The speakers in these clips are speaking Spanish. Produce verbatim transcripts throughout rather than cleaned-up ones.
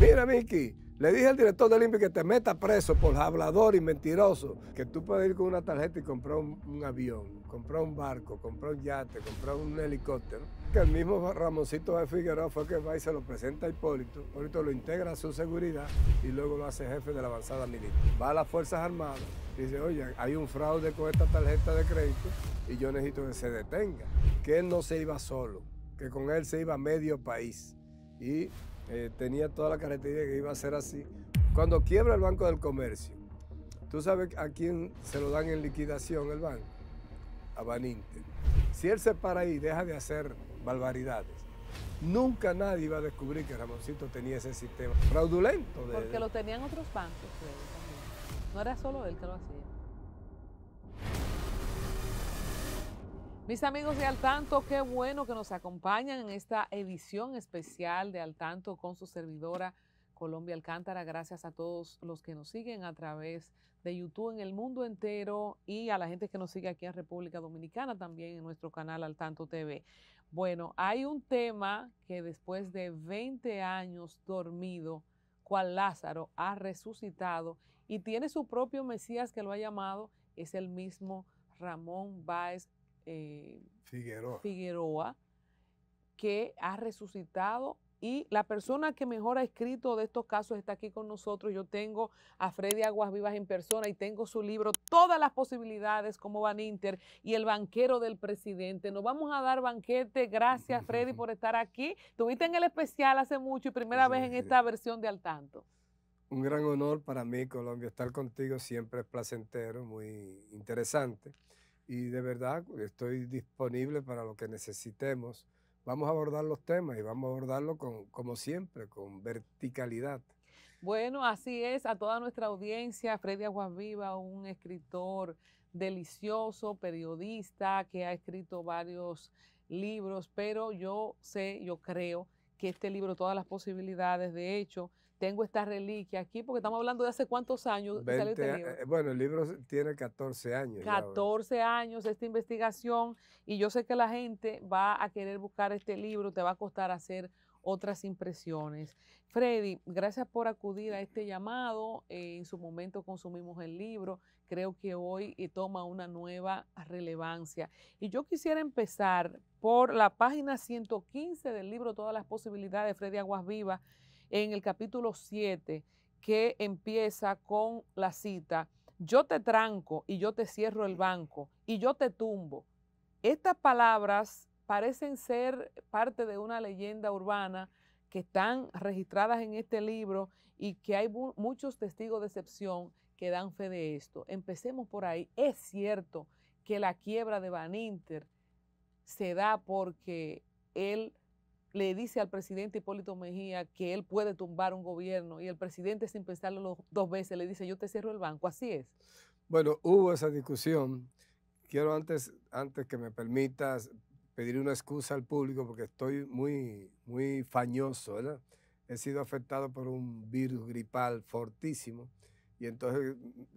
Mira, Miki, le dije al director del I N V I que te meta preso por hablador y mentiroso, que tú puedes ir con una tarjeta y comprar un, un avión, comprar un barco, comprar un yate, comprar un helicóptero. Que el mismo Ramoncito Báez Figueroa fue que va y se lo presenta a Hipólito. Hipólito lo integra a su seguridad y luego lo hace jefe de la avanzada militar. Va a las Fuerzas Armadas y dice, oye, hay un fraude con esta tarjeta de crédito y yo necesito que se detenga. Que él no se iba solo, que con él se iba medio país. Y Eh, tenía toda la característica que iba a ser así. Cuando quiebra el Banco del Comercio, ¿tú sabes a quién se lo dan en liquidación el banco? A Baninter. Si él se para ahí y deja de hacer barbaridades, nunca nadie iba a descubrir que Ramoncito tenía ese sistema fraudulento. De Porque él. Lo tenían otros bancos, creo, también. No era solo él que lo hacía. Mis amigos de Al Tanto, qué bueno que nos acompañan en esta edición especial de Al Tanto con su servidora Colombia Alcántara. Gracias a todos los que nos siguen a través de YouTube en el mundo entero y a la gente que nos sigue aquí en República Dominicana también en nuestro canal Al Tanto T V. Bueno, hay un tema que después de veinte años dormido, cual Lázaro, ha resucitado y tiene su propio Mesías que lo ha llamado, es el mismo Ramón Báez Eh, Figueroa. Figueroa, que ha resucitado, y la persona que mejor ha escrito de estos casos está aquí con nosotros. Yo tengo a Freddy Aguasvivas en persona y tengo su libro Todas las posibilidades, como Baninter y El Banquero del Presidente. Nos vamos a dar banquete. Gracias, Freddy, por estar aquí. Tuviste en el especial hace mucho y primera sí, vez en esta versión de Al Tanto. Un gran honor para mí, Colombia, estar contigo. Siempre es placentero, muy interesante. Y de verdad estoy disponible para lo que necesitemos. Vamos a abordar los temas y vamos a abordarlo con, como siempre, con verticalidad. Bueno, así es. A toda nuestra audiencia, Freddy Aguasvivas, un escritor delicioso, periodista, que ha escrito varios libros, pero yo sé, yo creo que este libro, Todas las posibilidades, de hecho, tengo esta reliquia aquí, porque estamos hablando de hace cuántos años salió este libro. Bueno, el libro tiene catorce años. catorce años esta investigación, y yo sé que la gente va a querer buscar este libro, te va a costar hacer otras impresiones. Freddy, gracias por acudir a este llamado. Eh, en su momento consumimos el libro, creo que hoy eh, toma una nueva relevancia. Y yo quisiera empezar por la página ciento quince del libro Todas las posibilidades de Freddy Aguasvivas, en el capítulo siete, que empieza con la cita, yo te tranco y yo te cierro el banco y yo te tumbo. Estas palabras parecen ser parte de una leyenda urbana que están registradas en este libro y que hay muchos testigos de excepción que dan fe de esto. Empecemos por ahí. Es cierto que la quiebra de Baninter se da porque él le dice al presidente Hipólito Mejía que él puede tumbar un gobierno y el presidente, sin pensarlo dos veces, le dice yo te cierro el banco, ¿así es? Bueno, hubo esa discusión. Quiero antes, antes que me permitas pedir una excusa al público porque estoy muy, muy fañoso, ¿verdad? He sido afectado por un virus gripal fortísimo y entonces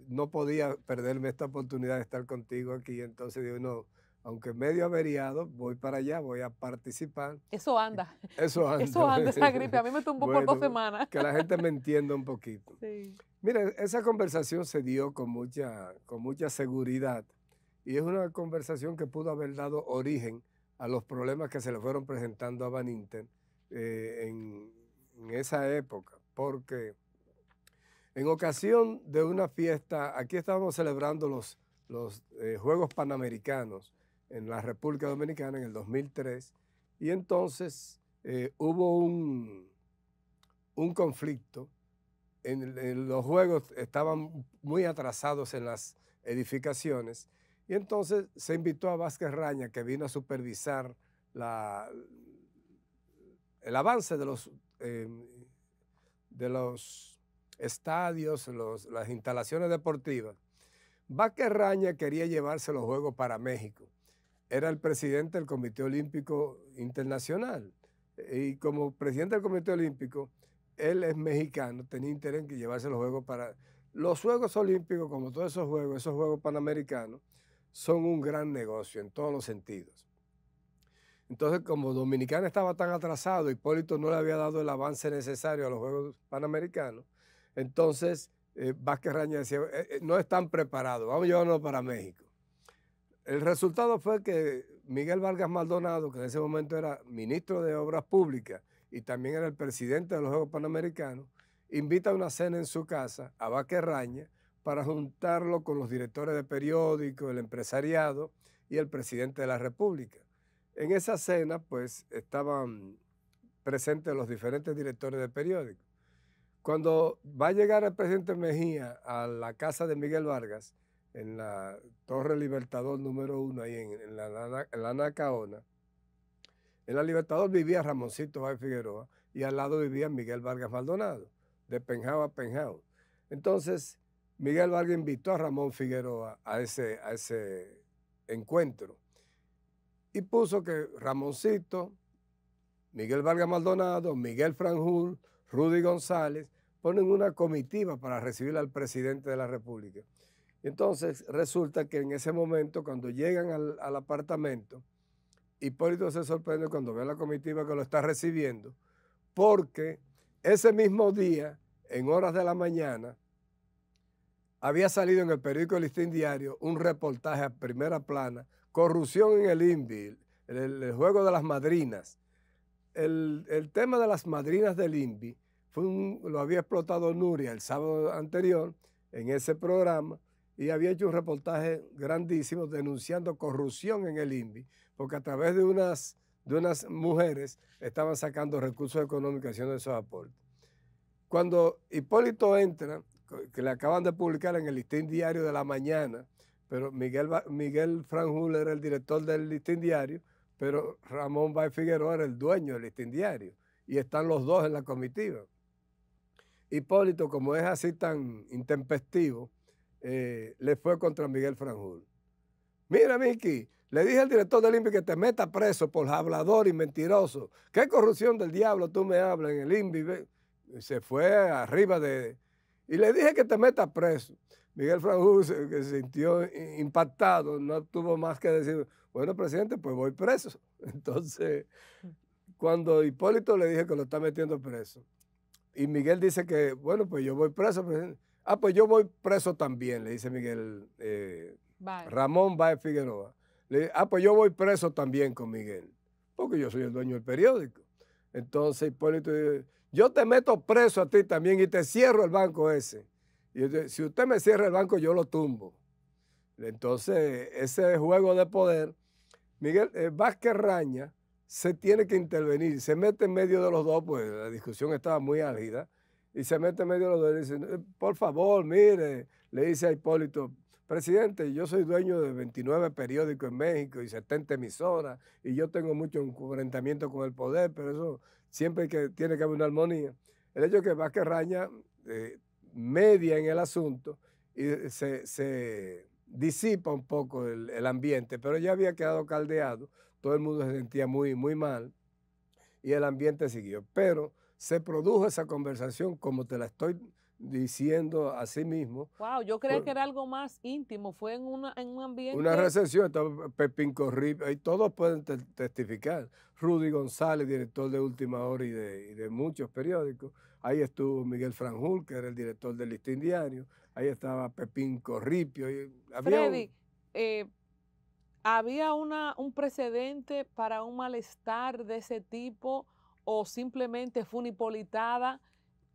no podía perderme esta oportunidad de estar contigo aquí, entonces digo, no, aunque medio averiado, voy para allá, voy a participar. Eso anda. Eso anda. Eso anda esa gripe. A mí me tumbó bueno, por dos semanas. Que la gente me entienda un poquito. Sí. Mira, esa conversación se dio con mucha, con mucha seguridad y es una conversación que pudo haber dado origen a los problemas que se le fueron presentando a Baninter eh, en, en esa época. Porque en ocasión de una fiesta, aquí estábamos celebrando los, los eh, Juegos Panamericanos en la República Dominicana en el dos mil tres, y entonces eh, hubo un, un conflicto. En, en los juegos estaban muy atrasados en las edificaciones, y entonces se invitó a Vázquez Raña, que vino a supervisar la, el avance de los, eh, de los estadios, los, las instalaciones deportivas. Vázquez Raña quería llevarse los juegos para México. Era el presidente del Comité Olímpico Internacional. Y como presidente del Comité Olímpico, él es mexicano, tenía interés en que llevarse los Juegos para... Los Juegos Olímpicos, como todos esos Juegos, esos Juegos Panamericanos, son un gran negocio en todos los sentidos. Entonces, como Dominicana estaba tan atrasado, Hipólito no le había dado el avance necesario a los Juegos Panamericanos, entonces eh, Vázquez Raña decía, eh, no están preparados, vamos a llevarnos para México. El resultado fue que Miguel Vargas Maldonado, que en ese momento era ministro de Obras Públicas y también era el presidente de los Juegos Panamericanos, invita a una cena en su casa a Vázquez Raña para juntarlo con los directores de periódicos, el empresariado y el presidente de la República. En esa cena, pues, estaban presentes los diferentes directores de periódicos. Cuando va a llegar el presidente Mejía a la casa de Miguel Vargas, en la Torre Libertador número uno, ahí en, en, la, en la Nacaona, en la Libertador vivía Ramoncito Báez Figueroa y al lado vivía Miguel Vargas Maldonado, de Penjao a Penjao. Entonces, Miguel Vargas invitó a Ramón Figueroa a ese, a ese encuentro. Y puso que Ramoncito, Miguel Vargas Maldonado, Miguel Franjul, Rudy González, ponen una comitiva para recibir al presidente de la República. Entonces resulta que en ese momento, cuando llegan al, al apartamento, Hipólito se sorprende cuando ve a la comitiva que lo está recibiendo, porque ese mismo día, en horas de la mañana, había salido en el periódico Listín Diario un reportaje a primera plana, corrupción en el I N V I, el, el juego de las madrinas. El, el tema de las madrinas del I N V I fue un, lo había explotado Nuria el sábado anterior en ese programa y había hecho un reportaje grandísimo denunciando corrupción en el I N V I, porque a través de unas, de unas mujeres estaban sacando recursos económicos haciendo esos aportes. Cuando Hipólito entra, que le acaban de publicar en el Listín Diario de la mañana, pero Miguel, Miguel Franjul era el director del Listín Diario, pero Ramón Báez Figueroa era el dueño del Listín Diario, y están los dos en la comitiva. Hipólito, como es así tan intempestivo, eh, le fue contra Miguel Franjul. Mira, Miki, le dije al director del I N V I que te meta preso por hablador y mentiroso. ¿Qué corrupción del diablo tú me hablas en el I N V I? Se fue arriba de... Y le dije que te meta preso. Miguel Franjul se, que se sintió impactado, no tuvo más que decir, bueno, presidente, pues voy preso. Entonces, cuando Hipólito le dije que lo está metiendo preso, y Miguel dice que, bueno, pues yo voy preso, presidente. Ah, pues yo voy preso también, le dice Miguel, eh, Ramón Báez Figueroa. Le dice, ah, pues yo voy preso también con Miguel, porque yo soy el dueño del periódico. Entonces Hipólito dice, yo te meto preso a ti también y te cierro el banco ese. Y yo dije, si usted me cierra el banco, yo lo tumbo. Entonces, ese juego de poder, Miguel eh, Vázquez Raña se tiene que intervenir, se mete en medio de los dos, pues la discusión estaba muy álgida, y se mete en medio de los dos y dice, por favor, mire, le dice a Hipólito, presidente, yo soy dueño de veintinueve periódicos en México y setenta emisoras, y yo tengo mucho enfrentamiento con el poder, pero eso siempre que tiene que haber una armonía. El hecho de que Vázquez Raña... Eh, media en el asunto y se, se disipa un poco el, el ambiente, pero ya había quedado caldeado, todo el mundo se sentía muy, muy mal y el ambiente siguió. Pero se produjo esa conversación como te la estoy diciendo a sí mismo. Wow, yo creí que era algo más íntimo, fue en, una, en un ambiente... Una recepción, Pepín Corrí, y todos pueden te testificar. Rudy González, director de Última Hora y de, y de muchos periódicos. Ahí estuvo Miguel Franjul, que era el director del Listín Diario. Ahí estaba Pepín Corripio. Y había Freddy, un... eh, ¿había una, un precedente para un malestar de ese tipo o simplemente fue una hipolitada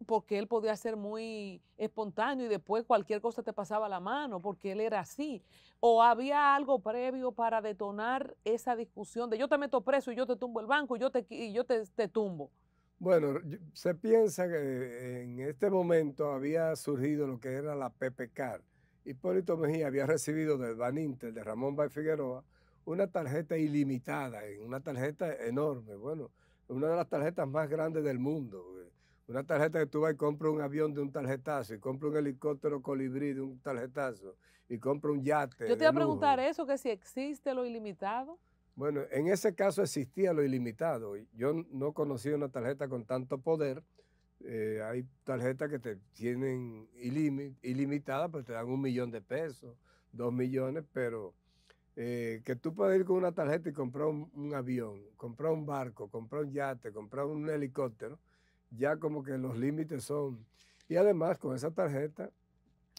porque él podía ser muy espontáneo y después cualquier cosa te pasaba a la mano porque él era así? ¿O había algo previo para detonar esa discusión de yo te meto preso y yo te tumbo el banco y yo te, y yo te, te tumbo? Bueno, se piensa que en este momento había surgido lo que era la P P C A R. Hipólito Mejía había recibido del Baninter, de Ramón Báez Figueroa, una tarjeta ilimitada, una tarjeta enorme, bueno, una de las tarjetas más grandes del mundo. Una tarjeta que tú vas y compras un avión de un tarjetazo, y compras un helicóptero colibrí de un tarjetazo, y compras un yate. Yo te iba a preguntar eso, que si existe lo ilimitado. Bueno, en ese caso existía lo ilimitado. Yo no conocía una tarjeta con tanto poder. Eh, hay tarjetas que te tienen ilim, ilimitada, pero te dan un millón de pesos, dos millones, pero eh, que tú puedes ir con una tarjeta y comprar un, un avión, comprar un barco, comprar un yate, comprar un helicóptero, ya como que los límites son... Y además con esa tarjeta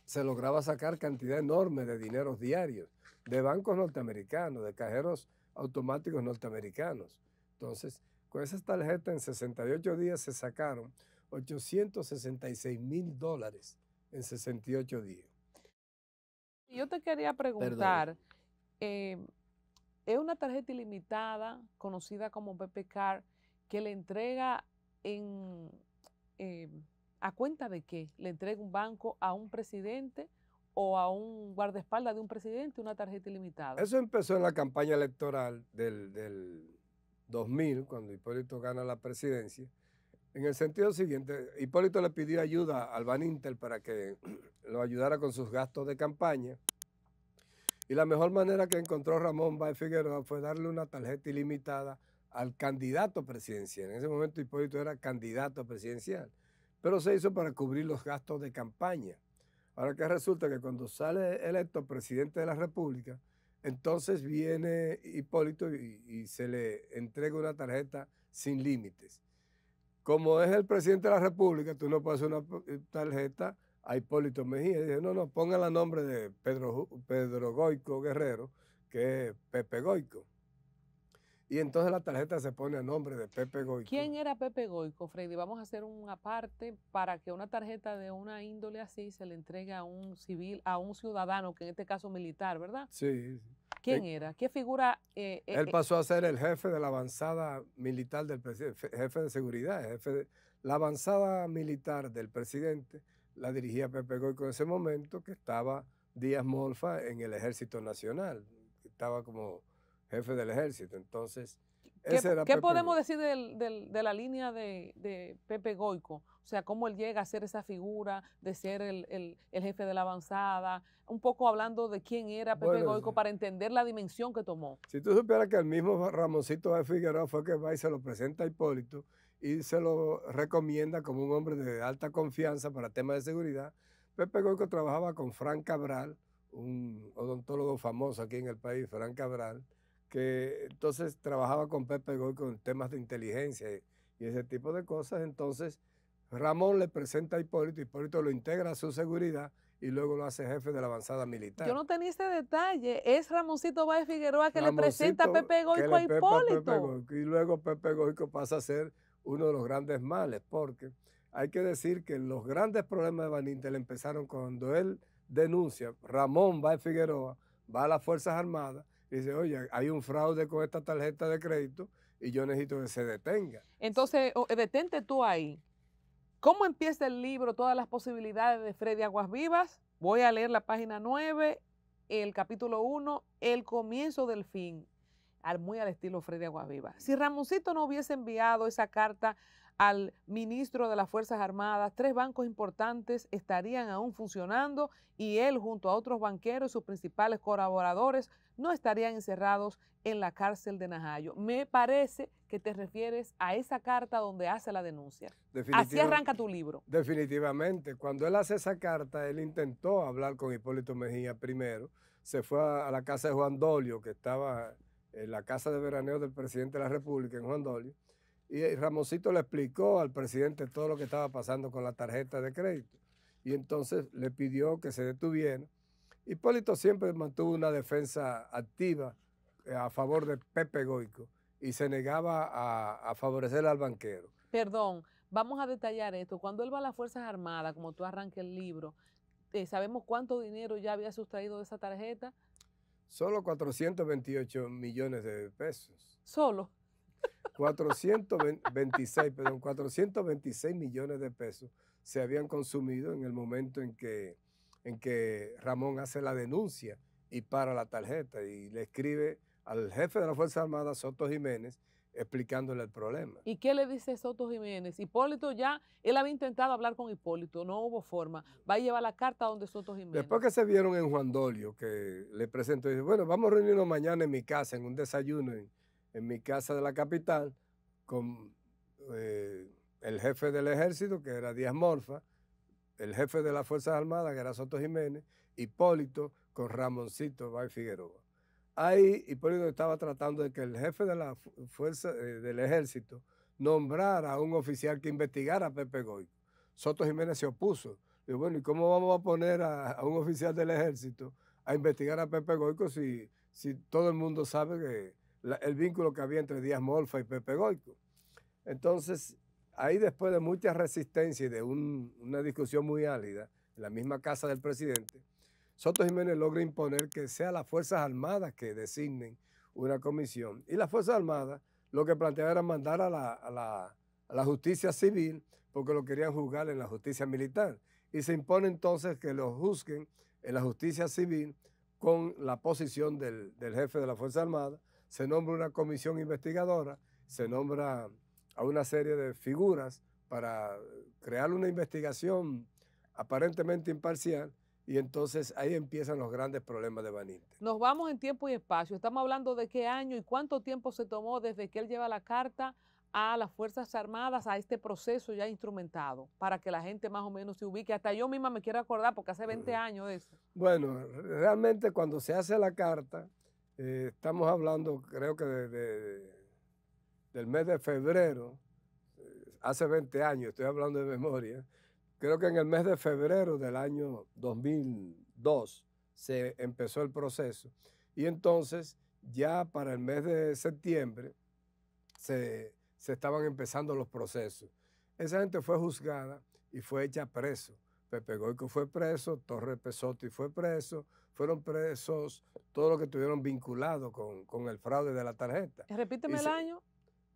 se lograba sacar cantidad enorme de dineros diarios, de bancos norteamericanos, de cajeros automáticos norteamericanos. Entonces, con esas tarjetas en sesenta y ocho días se sacaron ochocientos sesenta y seis mil dólares en sesenta y ocho días. Yo te quería preguntar, eh, es una tarjeta ilimitada, conocida como P P Card, que le entrega en... Eh, ¿a cuenta de qué? ¿Le entrega un banco a un presidente o a un guardaespaldas de un presidente una tarjeta ilimitada? Eso empezó en la campaña electoral del, del dos mil, cuando Hipólito gana la presidencia. En el sentido siguiente, Hipólito le pidió ayuda al Baninter para que lo ayudara con sus gastos de campaña. Y la mejor manera que encontró Ramón Báez Figueroa fue darle una tarjeta ilimitada al candidato presidencial. En ese momento Hipólito era candidato presidencial, pero se hizo para cubrir los gastos de campaña. Ahora que resulta que cuando sale electo presidente de la República, entonces viene Hipólito y, y se le entrega una tarjeta sin límites. Como es el presidente de la República, tú no puedes hacer una tarjeta a Hipólito Mejía. Y dice, no, no, póngale el nombre de Pedro, Pedro Goico Guerrero, que es Pepe Goico. Y entonces la tarjeta se pone a nombre de Pepe Goico. ¿Quién era Pepe Goico, Freddy? Vamos a hacer un aparte para que una tarjeta de una índole así se le entregue a un civil, a un ciudadano, que en este caso militar, ¿verdad? Sí. ¿Quién eh, era? ¿Qué figura? Eh, él eh, pasó a ser el jefe de la avanzada militar del presidente, jefe de seguridad, jefe de la avanzada militar del presidente, la dirigía Pepe Goico en ese momento, que estaba Díaz Morfa en el Ejército Nacional, que estaba como jefe del ejército. Entonces, ¿Qué, ese era ¿qué Pepe podemos Goico. decir del, del, de la línea de, de Pepe Goico? O sea, cómo él llega a ser esa figura, de ser el, el, el jefe de la avanzada, un poco hablando de quién era Pepe bueno, Goico para entender la dimensión que tomó. Si tú supieras que el mismo Ramoncito Báez Figueroa fue que va y se lo presenta a Hipólito y se lo recomienda como un hombre de alta confianza para temas de seguridad. Pepe Goico trabajaba con Fran Cabral, un odontólogo famoso aquí en el país, Fran Cabral, que entonces trabajaba con Pepe Goico en temas de inteligencia y, y ese tipo de cosas. Entonces Ramón le presenta a Hipólito, Hipólito lo integra a su seguridad y luego lo hace jefe de la avanzada militar. Yo no tenía ese detalle, es Ramoncito Báez Figueroa que Ramoncito, le presenta a Pepe Goico a Hipólito. Pepe Goico, y luego Pepe Goico pasa a ser uno de los grandes males, porque hay que decir que los grandes problemas de Baninter empezaron cuando él denuncia, Ramón Báez Figueroa va a las Fuerzas Armadas, dice, oye, hay un fraude con esta tarjeta de crédito y yo necesito que se detenga. Entonces, detente tú ahí. ¿Cómo empieza el libro Todas las posibilidades de Freddy Aguasvivas? Voy a leer la página nueve, el capítulo uno, el comienzo del fin, al, muy al estilo Freddy Aguasvivas. Si Ramoncito no hubiese enviado esa carta al ministro de las Fuerzas Armadas, tres bancos importantes estarían aún funcionando y él, junto a otros banqueros y sus principales colaboradores, no estarían encerrados en la cárcel de Najayo. Me parece que te refieres a esa carta donde hace la denuncia. Así arranca tu libro. Definitivamente. Cuando él hace esa carta, él intentó hablar con Hipólito Mejía primero. Se fue a la casa de Juan Dolio, que estaba en la casa de veraneo del presidente de la República, en Juan Dolio. Y Ramoncito le explicó al presidente todo lo que estaba pasando con la tarjeta de crédito. Y entonces le pidió que se detuviera. Hipólito siempre mantuvo una defensa activa a favor de Pepe Goico y se negaba a, a favorecer al banquero. Perdón, vamos a detallar esto. Cuando él va a las Fuerzas Armadas, como tú arranques el libro, eh, ¿sabemos cuánto dinero ya había sustraído de esa tarjeta? Solo cuatrocientos veintiocho millones de pesos. ¿Solo? cuatrocientos veintiséis, perdón, cuatrocientos veintiséis millones de pesos se habían consumido en el momento en que, en que Ramón hace la denuncia y para la tarjeta y le escribe al jefe de la Fuerza Armada, Soto Jiménez, explicándole el problema. ¿Y qué le dice Soto Jiménez? Hipólito ya, él había intentado hablar con Hipólito, no hubo forma, va a llevar la carta donde Soto Jiménez. Después que se vieron en Juan Dolio, que le presentó, dice, bueno, vamos a reunirnos mañana en mi casa, en un desayuno, en, en mi casa de la capital, con eh, el jefe del ejército, que era Díaz Morfa, el jefe de las Fuerzas Armadas, que era Soto Jiménez, Hipólito, con Ramoncito Báez Figueroa. ahí Hipólito estaba tratando de que el jefe de la fuerza, eh, del ejército nombrara a un oficial que investigara a Pepe Goico. Soto Jiménez se opuso. Y bueno, ¿y cómo vamos a poner a, a un oficial del ejército a investigar a Pepe Goico si, si todo el mundo sabe que la, el vínculo que había entre Díaz Morfa y Pepe Goico? Entonces, ahí después de mucha resistencia y de un, una discusión muy álida en la misma casa del presidente, Soto Jiménez logra imponer que sea las Fuerzas Armadas que designen una comisión. Y las Fuerzas Armadas lo que planteaba era mandar a la, a la, a la justicia civil, porque lo querían juzgar en la justicia militar. Y se impone entonces que lo juzguen en la justicia civil con la posición del, del jefe de la Fuerza Armada. Se nombra una comisión investigadora, se nombra a una serie de figuras para crear una investigación aparentemente imparcial, y entonces ahí empiezan los grandes problemas de Baninter. Nos vamos en tiempo y espacio. Estamos hablando de qué año y cuánto tiempo se tomó desde que él lleva la carta a las Fuerzas Armadas, a este proceso ya instrumentado, para que la gente más o menos se ubique. Hasta yo misma me quiero acordar, porque hace veinte años de eso. Bueno, realmente cuando se hace la carta, eh, estamos hablando creo que de, de, del mes de febrero, eh, hace veinte años, estoy hablando de memoria. Creo que en el mes de febrero del año dos mil dos se empezó el proceso, y entonces ya para el mes de septiembre se, se estaban empezando los procesos. Esa gente fue juzgada y fue hecha preso. Pepe Goico fue preso, Torre Pesotti fue preso, fueron presos todos los que estuvieron vinculados con, con el fraude de la tarjeta. Repíteme se, el año.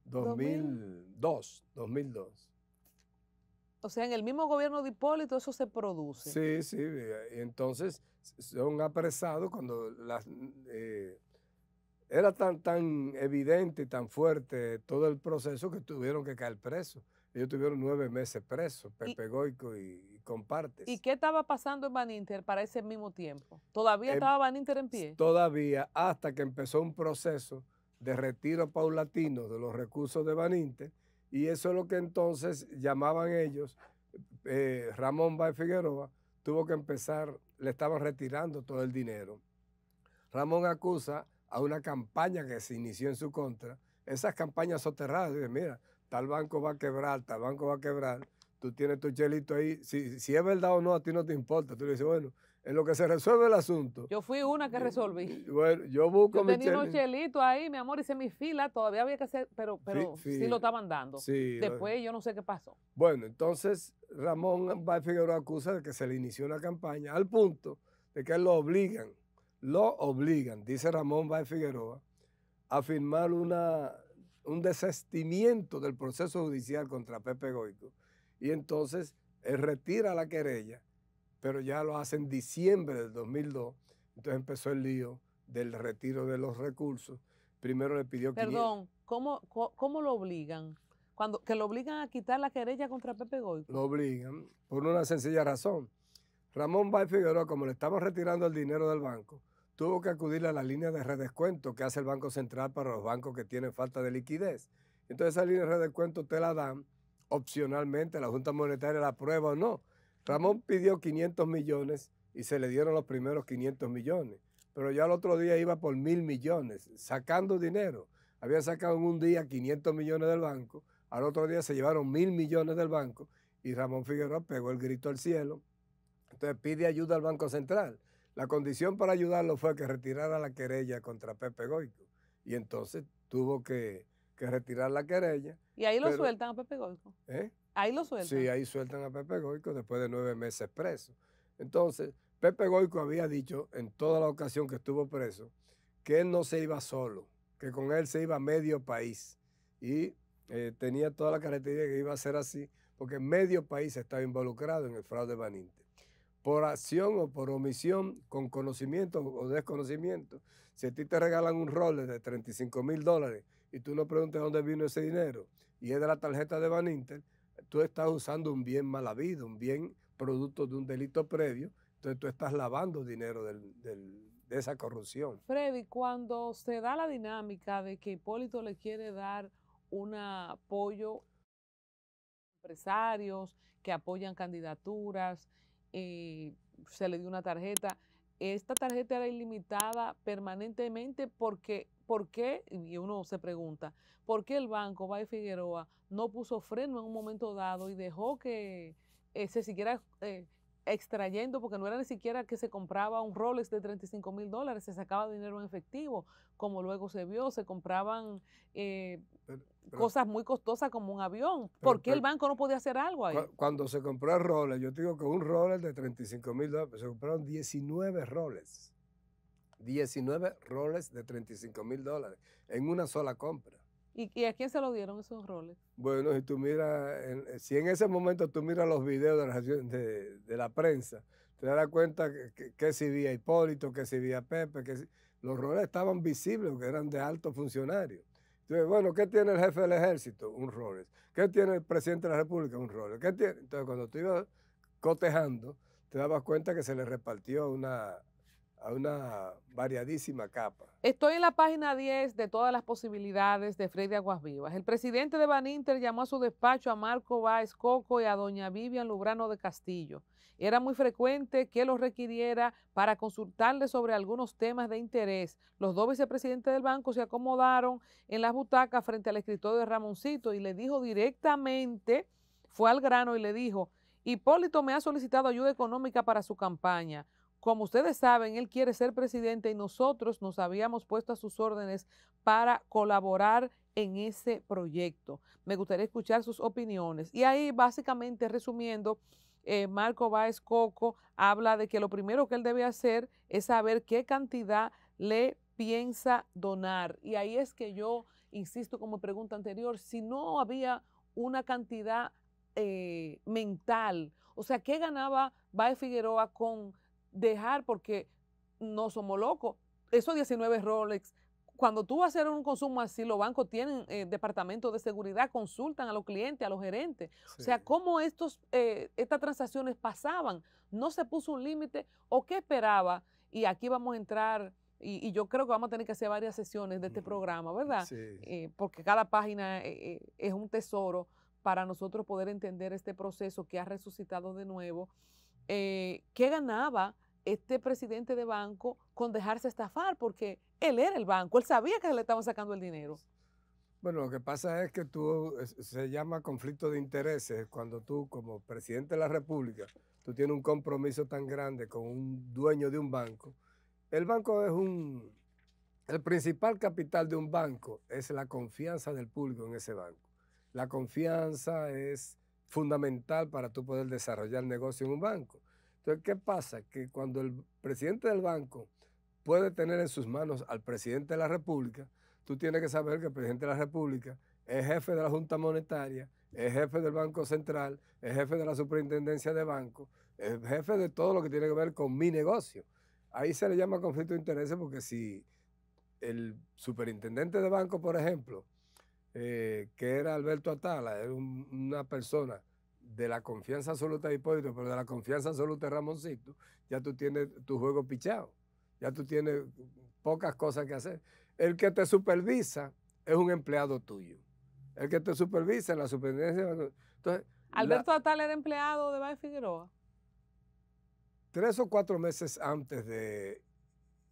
dos mil dos. O sea, en el mismo gobierno de Hipólito eso se produce. Sí, sí. Y entonces son apresados cuando las, eh, era tan, tan evidente y tan fuerte todo el proceso que tuvieron que caer presos. Ellos tuvieron nueve meses presos, Pepe Goico y, y Compartes. ¿Y qué estaba pasando en Baninter para ese mismo tiempo? ¿Todavía eh, estaba Baninter en pie? Todavía, hasta que empezó un proceso de retiro paulatino de los recursos de Baninter. Y eso es lo que entonces llamaban ellos, eh, Ramón Báez Figueroa tuvo que empezar, le estaban retirando todo el dinero. Ramón acusa a una campaña que se inició en su contra, esas campañas soterradas, dice, mira, tal banco va a quebrar, tal banco va a quebrar, tú tienes tu chelito ahí, si, si es verdad o no, a ti no te importa, tú le dices, bueno, en lo que se resuelve el asunto. Yo fui una que resolví. Bueno, yo busco yo mi tenía chelito. unos chelitos ahí, mi amor, hice mi fila, todavía había que hacer, pero, pero sí, sí, sí lo estaban dando. Sí, Después lo... yo no sé qué pasó. Bueno, entonces Ramón Báez Figueroa acusa de que se le inició una campaña al punto de que lo obligan, lo obligan, dice Ramón Báez Figueroa, a firmar una, un desestimiento del proceso judicial contra Pepe Goico. Y entonces él retira la querella, pero ya lo hace en diciembre del dos mil dos. Entonces empezó el lío del retiro de los recursos. Primero le pidió... Perdón, ¿cómo, cómo lo obligan? Cuando, ¿Que lo obligan a quitar la querella contra Pepe Goico? Lo obligan, por una sencilla razón. Ramón Báez Figueroa, como le estamos retirando el dinero del banco, tuvo que acudir a la línea de redescuento que hace el Banco Central para los bancos que tienen falta de liquidez. Entonces esa línea de redescuento te la dan opcionalmente, la Junta Monetaria la aprueba o no. Ramón pidió quinientos millones y se le dieron los primeros quinientos millones, pero ya el otro día iba por mil millones, sacando dinero. Habían sacado en un día quinientos millones del banco, al otro día se llevaron mil millones del banco y Ramón Figueroa pegó el grito al cielo. Entonces pide ayuda al Banco Central. La condición para ayudarlo fue que retirara la querella contra Pepe Goico y entonces tuvo que, que retirar la querella. ¿Y ahí lo pero, sueltan a Pepe Goico? ¿Eh? Ahí lo sueltan. Sí, ahí sueltan a Pepe Goico después de nueve meses preso. Entonces, Pepe Goico había dicho en toda la ocasión que estuvo preso que él no se iba solo, que con él se iba medio país. Y eh, tenía toda la característica que iba a ser así, porque medio país estaba involucrado en el fraude Baninter. Por acción o por omisión, con conocimiento o desconocimiento, si a ti te regalan un roller de treinta y cinco mil dólares y tú no preguntas dónde vino ese dinero y es de la tarjeta de Baninter, tú estás usando un bien mal habido, un bien producto de un delito previo, entonces tú estás lavando dinero del, del, de esa corrupción. Freddy, cuando se da la dinámica de que Hipólito le quiere dar un apoyo a empresarios que apoyan candidaturas, eh, se le dio una tarjeta, esta tarjeta era ilimitada permanentemente porque, ¿por qué? Y uno se pregunta, ¿por qué el banco Báez Figueroa no puso freno en un momento dado y dejó que eh, se siguiera eh, extrayendo? Porque no era ni siquiera que se compraba un Rolex de treinta y cinco mil dólares, se sacaba dinero en efectivo, como luego se vio, se compraban eh, pero, pero, cosas muy costosas como un avión. Pero, ¿por qué pero, el banco no podía hacer algo ahí? Cuando se compró el Rolex, yo te digo que un Rolex de treinta y cinco mil dólares, se compraron diecinueve Rolex. diecinueve Rolex de treinta y cinco mil dólares en una sola compra. ¿Y, ¿Y a quién se lo dieron esos roles? Bueno, si tú miras, en, si en ese momento tú miras los videos de la, de, de la prensa, te darás cuenta que, que, que si vi a Hipólito, que si vi a Pepe, que si, los roles estaban visibles porque eran de altos funcionarios. Entonces, bueno, ¿qué tiene el jefe del ejército? Un Rolex. ¿Qué tiene el presidente de la República? Un Rolex. ¿Qué tiene? Entonces, cuando tú ibas cotejando, te dabas cuenta que se le repartió una... a una variadísima capa. Estoy en la página diez de Todas las Posibilidades de Freddy Aguasvivas. El presidente de Baninter llamó a su despacho a Marcos Báez Cocco y a doña Vivian Lubrano de Castillo. Era muy frecuente que los requiriera para consultarle sobre algunos temas de interés. Los dos vicepresidentes del banco se acomodaron en las butacas frente al escritorio de Ramoncito y le dijo directamente, fue al grano y le dijo, Hipólito me ha solicitado ayuda económica para su campaña. Como ustedes saben, él quiere ser presidente y nosotros nos habíamos puesto a sus órdenes para colaborar en ese proyecto. Me gustaría escuchar sus opiniones. Y ahí, básicamente, resumiendo, eh, Marcos Báez Cocco habla de que lo primero que él debe hacer es saber qué cantidad le piensa donar. Y ahí es que yo, insisto, como pregunta anterior, si no había una cantidad eh, mental, o sea, ¿qué ganaba Báez Figueroa con dejar, porque no somos locos, esos diecinueve Rolex? Cuando tú vas a hacer un consumo así, los bancos tienen eh, departamentos de seguridad, consultan a los clientes, a los gerentes. Sí. O sea, ¿cómo estos, eh, estas transacciones pasaban? ¿No se puso un límite? ¿O qué esperaba? Y aquí vamos a entrar, y, y yo creo que vamos a tener que hacer varias sesiones de este mm. programa, ¿verdad? Sí. Eh, porque cada página eh, es un tesoro para nosotros poder entender este proceso que ha resucitado de nuevo. Eh, ¿Qué ganaba este presidente de banco con dejarse estafar? Porque él era el banco, él sabía que se le estaban sacando el dinero. Bueno, lo que pasa es que tú, se llama conflicto de intereses, cuando tú como presidente de la República, tú tienes un compromiso tan grande con un dueño de un banco. El banco es un, el principal capital de un banco es la confianza del público en ese banco. La confianza es fundamental para tú poder desarrollar negocio en un banco. Entonces, ¿qué pasa? Que cuando el presidente del banco puede tener en sus manos al presidente de la República, tú tienes que saber que el presidente de la República es jefe de la Junta Monetaria, es jefe del Banco Central, es jefe de la Superintendencia de Banco, es jefe de todo lo que tiene que ver con mi negocio. Ahí se le llama conflicto de intereses porque si el superintendente de banco, por ejemplo, eh, que era Alberto Atala, era un, una persona de la confianza absoluta de Hipólito, pero de la confianza absoluta de Ramoncito, ya tú tienes tu juego pichado, ya tú tienes pocas cosas que hacer. El que te supervisa es un empleado tuyo. El que te supervisa en la superintendencia... Entonces, ¿Alberto la, Atala era empleado de Báez Figueroa? Tres o cuatro meses antes de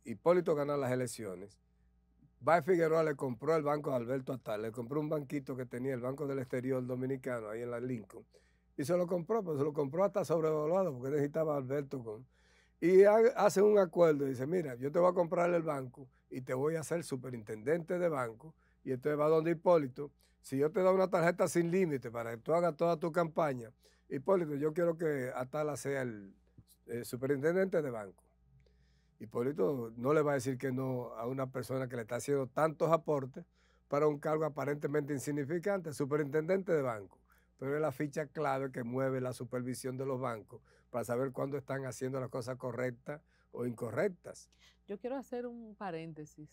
Hipólito ganar las elecciones, Báez Figueroa le compró el banco a Alberto Atala, le compró un banquito que tenía el Banco del Exterior Dominicano, ahí en la Lincoln, y se lo compró, pero se lo compró hasta sobrevaluado porque necesitaba a Alberto con. Y hacen un acuerdo y dice, mira, yo te voy a comprar el banco y te voy a hacer superintendente de banco. Y entonces va donde Hipólito, si yo te doy una tarjeta sin límite para que tú hagas toda tu campaña, Hipólito, yo quiero que Atala sea el, el superintendente de banco. Hipólito no le va a decir que no a una persona que le está haciendo tantos aportes para un cargo aparentemente insignificante, superintendente de banco. Pero es la ficha clave que mueve la supervisión de los bancos para saber cuándo están haciendo las cosas correctas o incorrectas. Yo quiero hacer un paréntesis,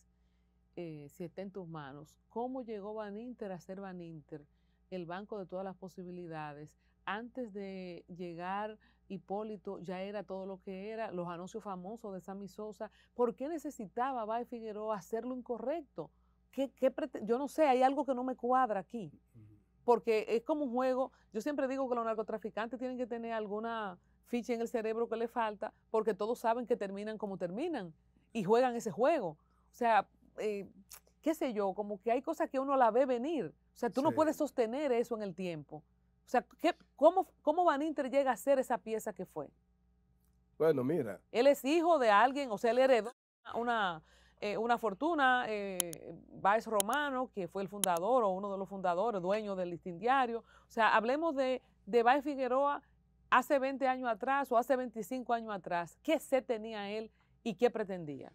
eh, si está en tus manos. ¿Cómo llegó Baninter a ser Baninter, el banco de todas las posibilidades? Antes de llegar Hipólito ya era todo lo que era, los anuncios famosos de Sammy Sosa. ¿Por qué necesitaba Báez Figueroa hacer lo incorrecto? ¿Qué, qué Yo no sé, hay algo que no me cuadra aquí. Uh-huh. Porque es como un juego, yo siempre digo que los narcotraficantes tienen que tener alguna ficha en el cerebro que le falta, porque todos saben que terminan como terminan y juegan ese juego. O sea, eh, qué sé yo, como que hay cosas que uno la ve venir. O sea, tú sí. no puedes sostener eso en el tiempo. O sea, ¿qué, cómo, ¿cómo Baninter llega a ser esa pieza que fue? Bueno, mira. Él es hijo de alguien, o sea, él heredó una, eh, una fortuna, eh, Báez Romano, que fue el fundador o uno de los fundadores, dueño del Listín Diario. O sea, hablemos de, de Báez Figueroa hace veinte años atrás o hace veinticinco años atrás. ¿Qué se tenía él y qué pretendía?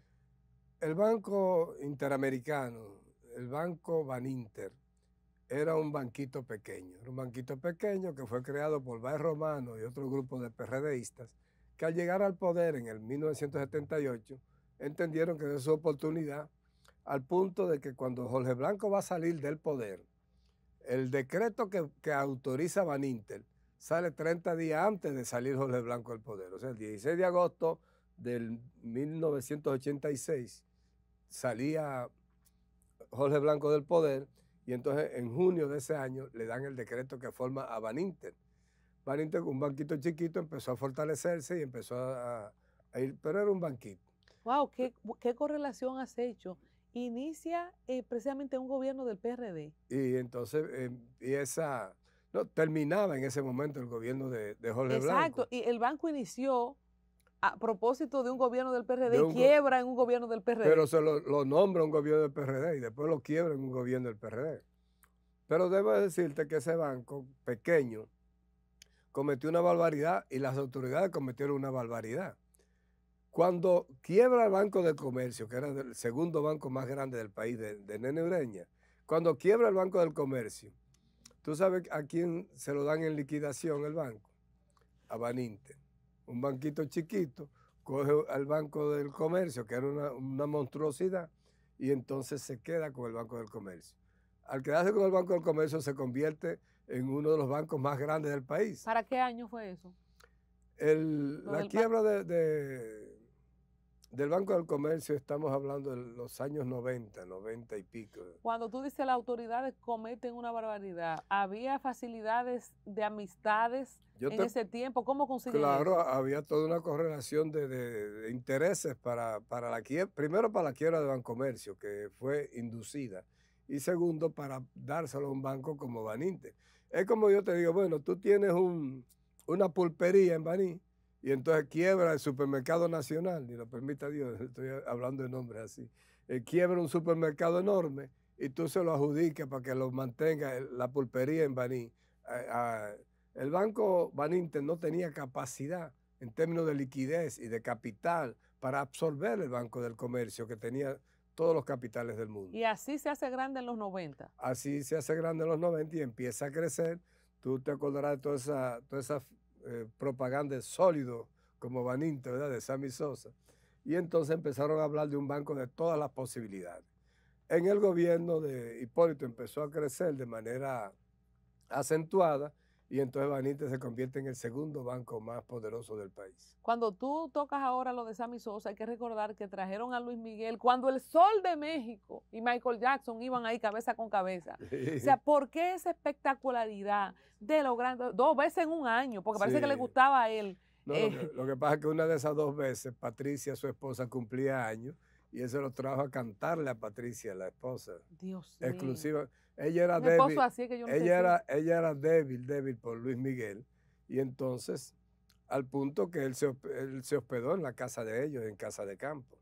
El Banco Interamericano, el Banco Baninter, era un banquito pequeño. Era un banquito pequeño que fue creado por Báez Romano y otro grupo de PerRedeístas que al llegar al poder en el mil novecientos setenta y ocho entendieron que era su oportunidad, al punto de que cuando Jorge Blanco va a salir del poder, el decreto que, que autoriza Baninter sale treinta días antes de salir Jorge Blanco del poder. O sea, el dieciséis de agosto del mil novecientos ochenta y seis salía Jorge Blanco del poder y entonces en junio de ese año le dan el decreto que forma a Baninter. Baninter, un banquito chiquito, empezó a fortalecerse y empezó a, a ir, pero era un banquito. Wow, ¿qué, qué correlación has hecho? Inicia eh, precisamente un gobierno del P R D. Y entonces, eh, y esa, no, terminaba en ese momento el gobierno de, de Jorge Blanco. Exacto, y el banco inició a propósito de un gobierno del P R D, de quiebra en un gobierno del P R D. Pero se lo, lo nombra un gobierno del P R D y después lo quiebra en un gobierno del P R D. Pero debo decirte que ese banco pequeño cometió una barbaridad y las autoridades cometieron una barbaridad. Cuando quiebra el Banco del Comercio, que era el segundo banco más grande del país, de, de Nene Ureña, cuando quiebra el Banco del Comercio, ¿tú sabes a quién se lo dan en liquidación el banco? A Baninter. Un banquito chiquito, coge al Banco del Comercio, que era una, una monstruosidad, y entonces se queda con el Banco del Comercio. Al quedarse con el Banco del Comercio se convierte en uno de los bancos más grandes del país. ¿Para qué año fue eso? El, la quiebra de, de, del Banco del Comercio, estamos hablando de los años noventa, noventa y pico. Cuando tú dices las autoridades cometen una barbaridad, ¿había facilidades de amistades Yo en te, ese tiempo? ¿Cómo consiguieron? Claro, eso? Había toda una correlación de, de, de intereses para, para la quiebra. Primero para la quiebra del Banco Comercio, que fue inducida. Y segundo, para dárselo a un banco como Baninter. Es como yo te digo, bueno, tú tienes un, una pulpería en Baní y entonces quiebra el supermercado nacional, ni lo permita Dios, estoy hablando de nombres así, eh, quiebra un supermercado enorme y tú se lo adjudicas para que lo mantenga el, la pulpería en Baní. A, a, el banco Baninter no tenía capacidad en términos de liquidez y de capital para absorber el Banco del Comercio, que tenía todos los capitales del mundo. Y así se hace grande en los noventa. Así se hace grande en los noventa y empieza a crecer. Tú te acordarás de toda esa, toda esa eh, propaganda sólido como Baninter, ¿verdad? De Sammy Sosa. Y entonces empezaron a hablar de un banco de todas las posibilidades. En el gobierno de Hipólito empezó a crecer de manera acentuada y entonces Baninter se convierte en el segundo banco más poderoso del país. Cuando tú tocas ahora lo de Sammy Sosa, hay que recordar que trajeron a Luis Miguel cuando el Sol de México y Michael Jackson iban ahí cabeza con cabeza. Sí. O sea, ¿por qué esa espectacularidad de lo grande? Dos veces en un año, porque parece sí. que le gustaba a él. No, eh. lo, que, lo que pasa es que una de esas dos veces, Patricia, su esposa, cumplía años y eso lo trajo a cantarle a Patricia, la esposa. Dios mío. Exclusiva. Ella era débil, así que yo no ella, era, ella era débil, débil por Luis Miguel, y entonces al punto que él se, él se hospedó en la casa de ellos, en Casa de Campo.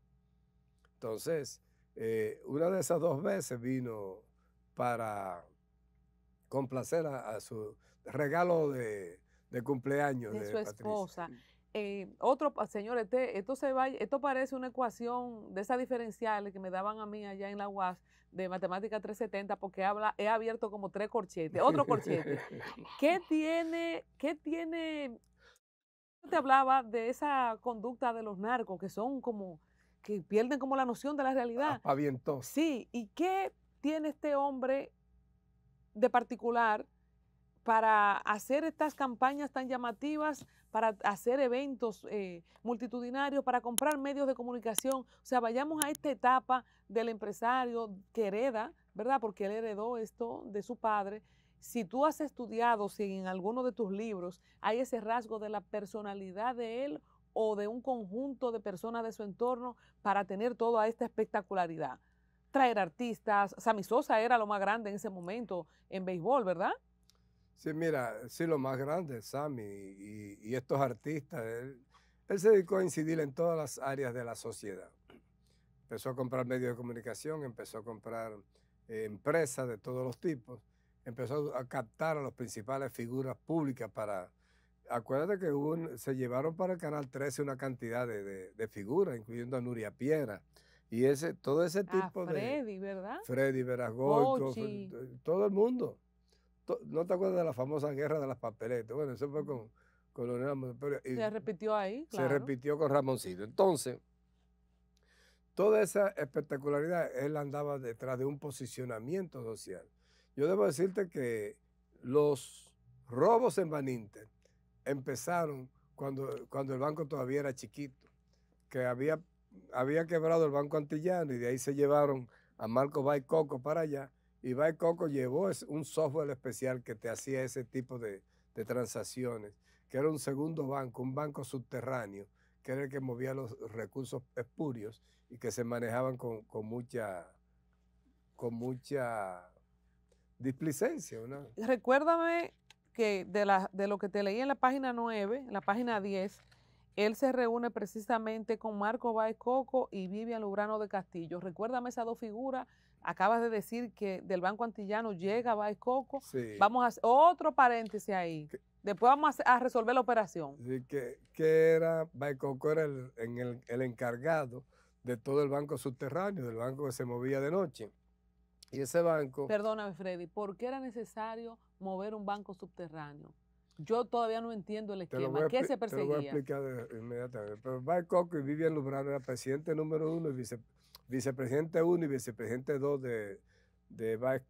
Entonces, eh, una de esas dos veces vino para complacer a, a su regalo de, de cumpleaños de, de su Patricia. Esposa. Eh, otro, señores, este, esto, se va, esto parece una ecuación de esas diferenciales que me daban a mí allá en la U A S de Matemática trescientos setenta, porque habla, he abierto como tres corchetes, otro corchete. ¿Qué tiene, qué tiene? Te hablaba de esa conducta de los narcos que son como, que pierden como la noción de la realidad. Apavientó. Sí, ¿y qué tiene este hombre de particular para hacer estas campañas tan llamativas, para hacer eventos eh, multitudinarios, para comprar medios de comunicación? O sea, vayamos a esta etapa del empresario que hereda, ¿verdad? Porque él heredó esto de su padre, Si tú has estudiado, si en alguno de tus libros hay ese rasgo de la personalidad de él o de un conjunto de personas de su entorno para tener toda esta espectacularidad. Traer artistas, Sammy Sosa era lo más grande en ese momento en béisbol, ¿verdad? Sí, mira, sí, lo más grande, Sammy, y, y estos artistas, él, él se dedicó a incidir en todas las áreas de la sociedad. Empezó a comprar medios de comunicación, empezó a comprar eh, empresas de todos los tipos, empezó a captar a las principales figuras públicas para... Acuérdate que hubo un, se llevaron para el Canal trece una cantidad de, de, de figuras, incluyendo a Nuria Piera, y ese, todo ese tipo ah, Freddy, de... Freddy, ¿verdad? Freddy, Verasgoico, todo el mundo. To, ¿No te acuerdas de la famosa guerra de las papeletas? Bueno, eso fue con, con Leonel... Pero, y, se repitió ahí, claro. Se repitió con Ramoncito. Entonces, toda esa espectacularidad, él andaba detrás de un posicionamiento social. Yo debo decirte que los robos en Baninter empezaron cuando, cuando el banco todavía era chiquito, que había, había quebrado el Banco Antillano y de ahí se llevaron a Marcos Báez Cocco para allá, y Báez Cocco llevó un software especial que te hacía ese tipo de, de transacciones, que era un segundo banco, un banco subterráneo, que era el que movía los recursos espurios y que se manejaban con, con mucha... con mucha displicencia, ¿no? Recuérdame que de, la, de lo que te leí en la página nueve, en la página diez, él se reúne precisamente con Marcos Báez Cocco y Vivian Lubrano de Castillo. Recuérdame esas dos figuras. Acabas de decir que del Banco Antillano llega Báez Cocco. Sí. Vamos a hacer otro paréntesis ahí. Que, Después vamos a, a resolver la operación. Sí, que, que era, Báez Cocco era el, en el, el encargado de todo el banco subterráneo, del banco que se movía de noche. Y ese banco... Perdóname, Freddy, ¿por qué era necesario mover un banco subterráneo? Yo todavía no entiendo el esquema. ¿Qué se perseguía? Te lo voy a explicar inmediatamente. Pero Báez Cocco y Vivian Lubrano eran presidente número uno, y vice, vicepresidente uno y vicepresidente dos de, de Báez,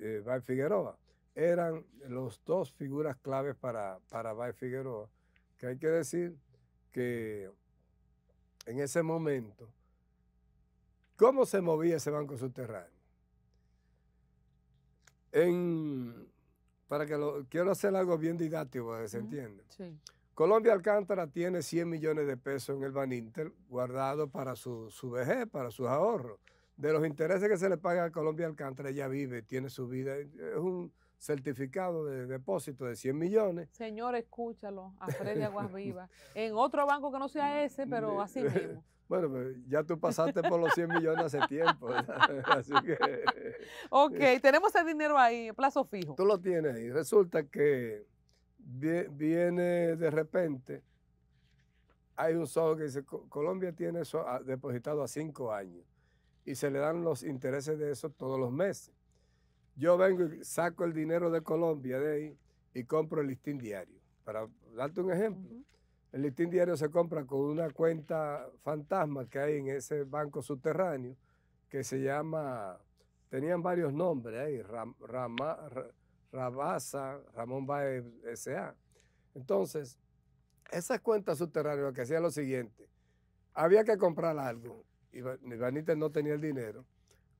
eh, Báez Figueroa. Eran los dos figuras claves para, para Báez Figueroa. Que hay que decir que en ese momento, ¿cómo se movía ese banco subterráneo? En, para que lo, quiero hacer algo bien didáctico, para que se entienda. Sí. Colombia Alcántara tiene cien millones de pesos en el Baninter guardados para su, su vejez, para sus ahorros. De los intereses que se le paga a Colombia Alcántara, ella vive, tiene su vida. Es un certificado de depósito de cien millones. Señor, escúchalo, a Freddy Aguasvivas. En otro banco que no sea ese, pero así mismo. Bueno, ya tú pasaste por los cien millones hace tiempo, ¿verdad? Así que... Ok, tenemos el dinero ahí, plazo fijo. Tú lo tienes ahí. Resulta que viene de repente, hay un software que dice, Colombia tiene eso depositado a cinco años y se le dan los intereses de eso todos los meses. Yo vengo y saco el dinero de Colombia de ahí y compro el Listín Diario. Para darte un ejemplo. Uh-huh. El Listín Diario se compra con una cuenta fantasma que hay en ese banco subterráneo que se llama, tenían varios nombres ahí, Ram, Rama, Rabasa, Ramón Báez S A Entonces, esas cuentas subterráneas que hacían lo siguiente, había que comprar algo, y Baninter no tenía el dinero,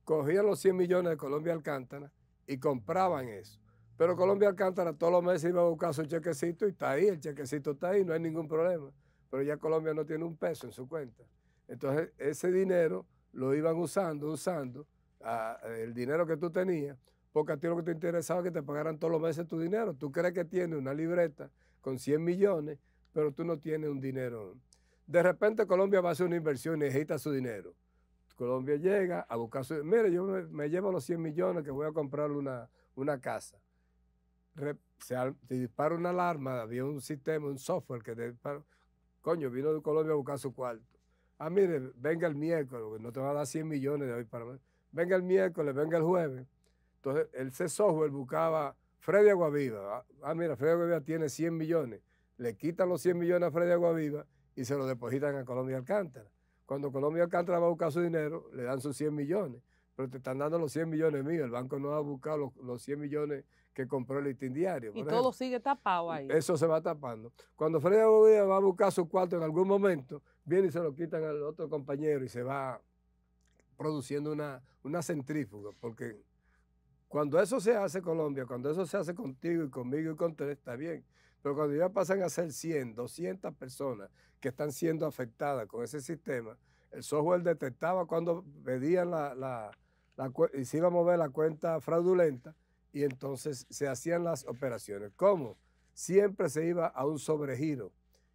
cogían los cien millones de Colombia Alcántara y compraban eso. Pero Colombia Alcántara todos los meses iba a buscar su chequecito y está ahí, el chequecito está ahí, no hay ningún problema. Pero ya Colombia no tiene un peso en su cuenta. Entonces ese dinero lo iban usando, usando, a, el dinero que tú tenías, porque a ti lo que te interesaba es que te pagaran todos los meses tu dinero. Tú crees que tienes una libreta con cien millones, pero tú no tienes un dinero. De repente Colombia va a hacer una inversión y necesita su dinero. Colombia llega a buscar su dinero. Mire, yo me, me llevo los cien millones que voy a comprar una, una casa. Se dispara una alarma, había un sistema, un software que dispara. Coño, vino de Colombia a buscar su cuarto. Ah, mire, venga el miércoles, no te va a dar cien millones de hoy para más. Venga el miércoles, venga el jueves. Entonces, ese software buscaba Freddy Aguasvivas. Ah, mira, Freddy Aguasvivas tiene cien millones. Le quitan los cien millones a Freddy Aguasvivas y se los depositan a Colombia Alcántara. Cuando Colombia Alcántara va a buscar su dinero, le dan sus cien millones. Pero te están dando los cien millones míos. El banco no ha buscado los, los cien millones que compró el Listín Diario. Y todo sigue tapado ahí. Eso se va tapando. Cuando Freddy Aguasvivas va a buscar su cuarto en algún momento, viene y se lo quitan al otro compañero y se va produciendo una, una centrífuga. Porque Cuando eso se hace, Colombia, cuando eso se hace contigo y conmigo y con tres, está bien. Pero cuando ya pasan a ser cien, doscientas personas que están siendo afectadas con ese sistema, el software detectaba cuando pedían la, la, la, y se iba a mover la cuenta fraudulenta y entonces se hacían las operaciones. ¿Cómo? Siempre se iba a un sobregiro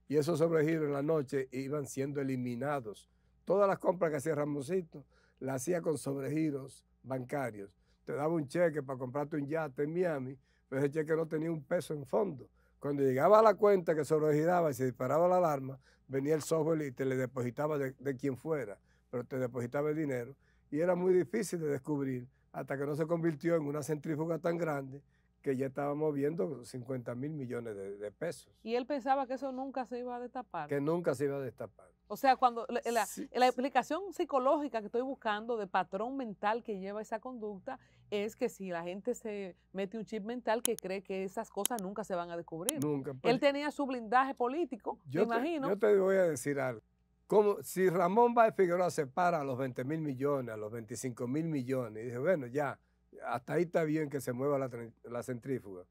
y esos sobregiros en la noche iban siendo eliminados. Todas las compras que hacía Ramoncito las hacía con sobregiros bancarios. Te daba un cheque para comprarte un yate en Miami, pero ese cheque no tenía un peso en fondo. Cuando llegaba a la cuenta que sobregiraba y se disparaba la alarma, venía el software y te le depositaba de, de quien fuera, pero te depositaba el dinero. Y era muy difícil de descubrir hasta que no se convirtió en una centrífuga tan grande que ya estábamos viendo cincuenta mil millones de, de pesos. Y él pensaba que eso nunca se iba a destapar. Que nunca se iba a destapar. O sea, cuando la, sí, la explicación psicológica que estoy buscando de patrón mental que lleva esa conducta es que si la gente se mete un chip mental que cree que esas cosas nunca se van a descubrir. Nunca. Pues, él tenía su blindaje político, yo me te, imagino. Yo te voy a decir algo. Como si Ramón Báez Figueroa se para a los veinte mil millones, a los veinticinco mil millones, y dice, bueno, ya, hasta ahí está bien que se mueva la, la centrífuga.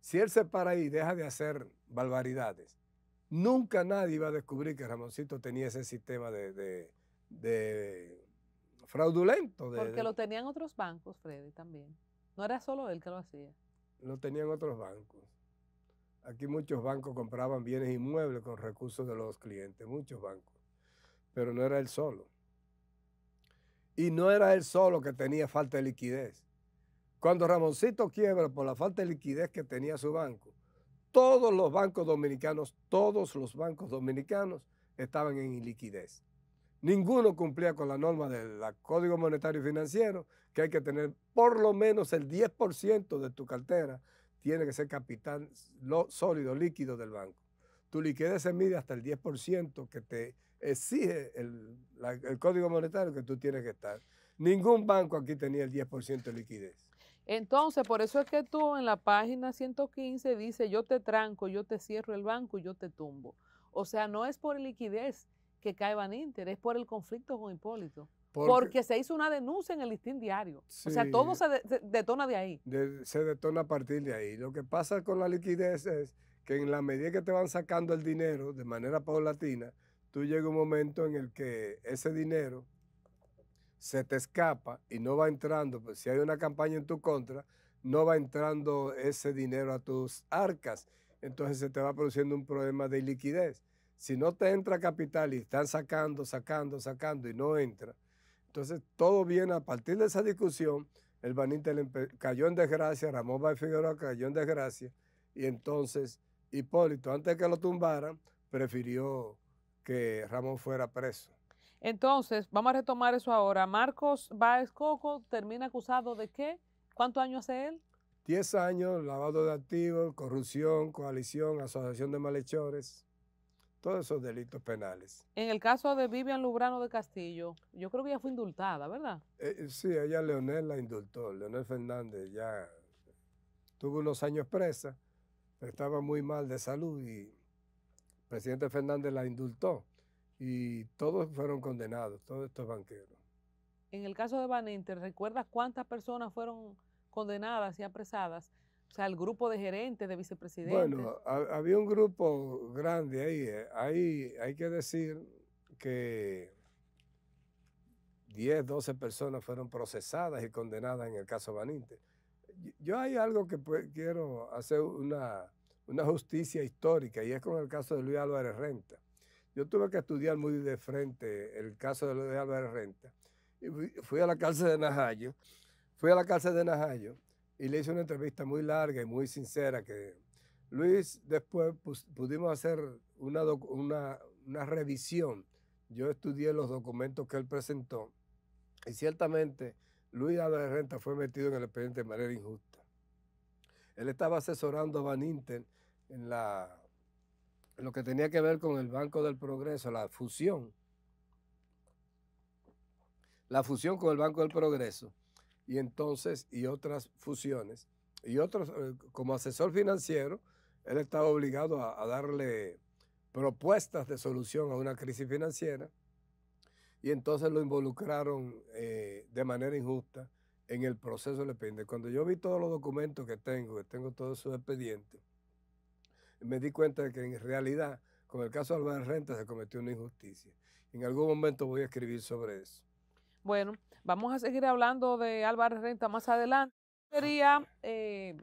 Si él se para ahí y deja de hacer barbaridades, nunca nadie iba a descubrir que Ramoncito tenía ese sistema de, de, de fraudulento. De, Porque de, lo tenían otros bancos, Freddy, también. No era solo él que lo hacía. Lo tenían otros bancos. Aquí muchos bancos compraban bienes inmuebles con recursos de los clientes, muchos bancos. Pero no era él solo. Y no era él solo que tenía falta de liquidez. Cuando Ramoncito quiebra por la falta de liquidez que tenía su banco, todos los bancos dominicanos, todos los bancos dominicanos estaban en iliquidez. Ninguno cumplía con la norma del Código Monetario y Financiero, que hay que tener por lo menos el diez por ciento de tu cartera, tiene que ser capital lo, sólido, líquido del banco. Tu liquidez se mide hasta el diez por ciento que te exige el, la, el Código Monetario que tú tienes que estar. Ningún banco aquí tenía el diez por ciento de liquidez. Entonces, por eso es que tú en la página ciento quince dice, yo te tranco, yo te cierro el banco y yo te tumbo. O sea, no es por liquidez que cae Baninter, es por el conflicto con Hipólito. Porque, porque se hizo una denuncia en el Listín Diario. Sí, o sea, todo se, de, se detona de ahí. De, se detona a partir de ahí. Lo que pasa con la liquidez es que en la medida que te van sacando el dinero de manera paulatina, tú llegas a un momento en el que ese dinero se te escapa y no va entrando, pues si hay una campaña en tu contra, no va entrando ese dinero a tus arcas, entonces se te va produciendo un problema de liquidez. Si no te entra capital y están sacando, sacando, sacando y no entra, entonces todo viene a partir de esa discusión, el Baninter cayó en desgracia, Ramón Báez Figueroa cayó en desgracia y entonces Hipólito, antes de que lo tumbaran, prefirió que Ramón fuera preso. Entonces, vamos a retomar eso ahora. Marcos Báez Cocco termina acusado de ¿qué? ¿Cuántos años hace él? Diez años, lavado de activos, corrupción, coalición, asociación de malhechores, todos esos delitos penales. En el caso de Vivian Lubrano de Castillo, yo creo que ella fue indultada, ¿verdad? Eh, sí, ella Leonel la indultó, Leonel Fernández ya tuvo unos años presa, estaba muy mal de salud y el presidente Fernández la indultó. Y todos fueron condenados, todos estos banqueros. En el caso de Baninter, ¿recuerdas cuántas personas fueron condenadas y apresadas? O sea, el grupo de gerentes, de vicepresidentes. Bueno, a, había un grupo grande ahí. Ahí hay que decir que diez, doce personas fueron procesadas y condenadas en el caso Baninter. Yo hay algo que pues, quiero hacer una, una justicia histórica y es con el caso de Luis Álvarez Renta. Yo tuve que estudiar muy de frente el caso de Luis Álvarez Renta. Y fui a la cárcel de Najayo, fui a la cárcel de Najayo y le hice una entrevista muy larga y muy sincera que Luis después pues, pudimos hacer una, una, una revisión. Yo estudié los documentos que él presentó y ciertamente Luis Álvarez Renta fue metido en el expediente de manera injusta. Él estaba asesorando a Baninter en la... lo que tenía que ver con el Banco del Progreso, la fusión. La fusión con el Banco del Progreso y entonces, y otras fusiones. Y otros, como asesor financiero, él estaba obligado a, a darle propuestas de solución a una crisis financiera y entonces lo involucraron eh, de manera injusta en el proceso del expediente. Cuando yo vi todos los documentos que tengo, que tengo todos esos expedientes, me di cuenta de que en realidad, con el caso de Alvar Renta, se cometió una injusticia. En algún momento voy a escribir sobre eso. Bueno, vamos a seguir hablando de Alvar Renta más adelante. Sería, eh,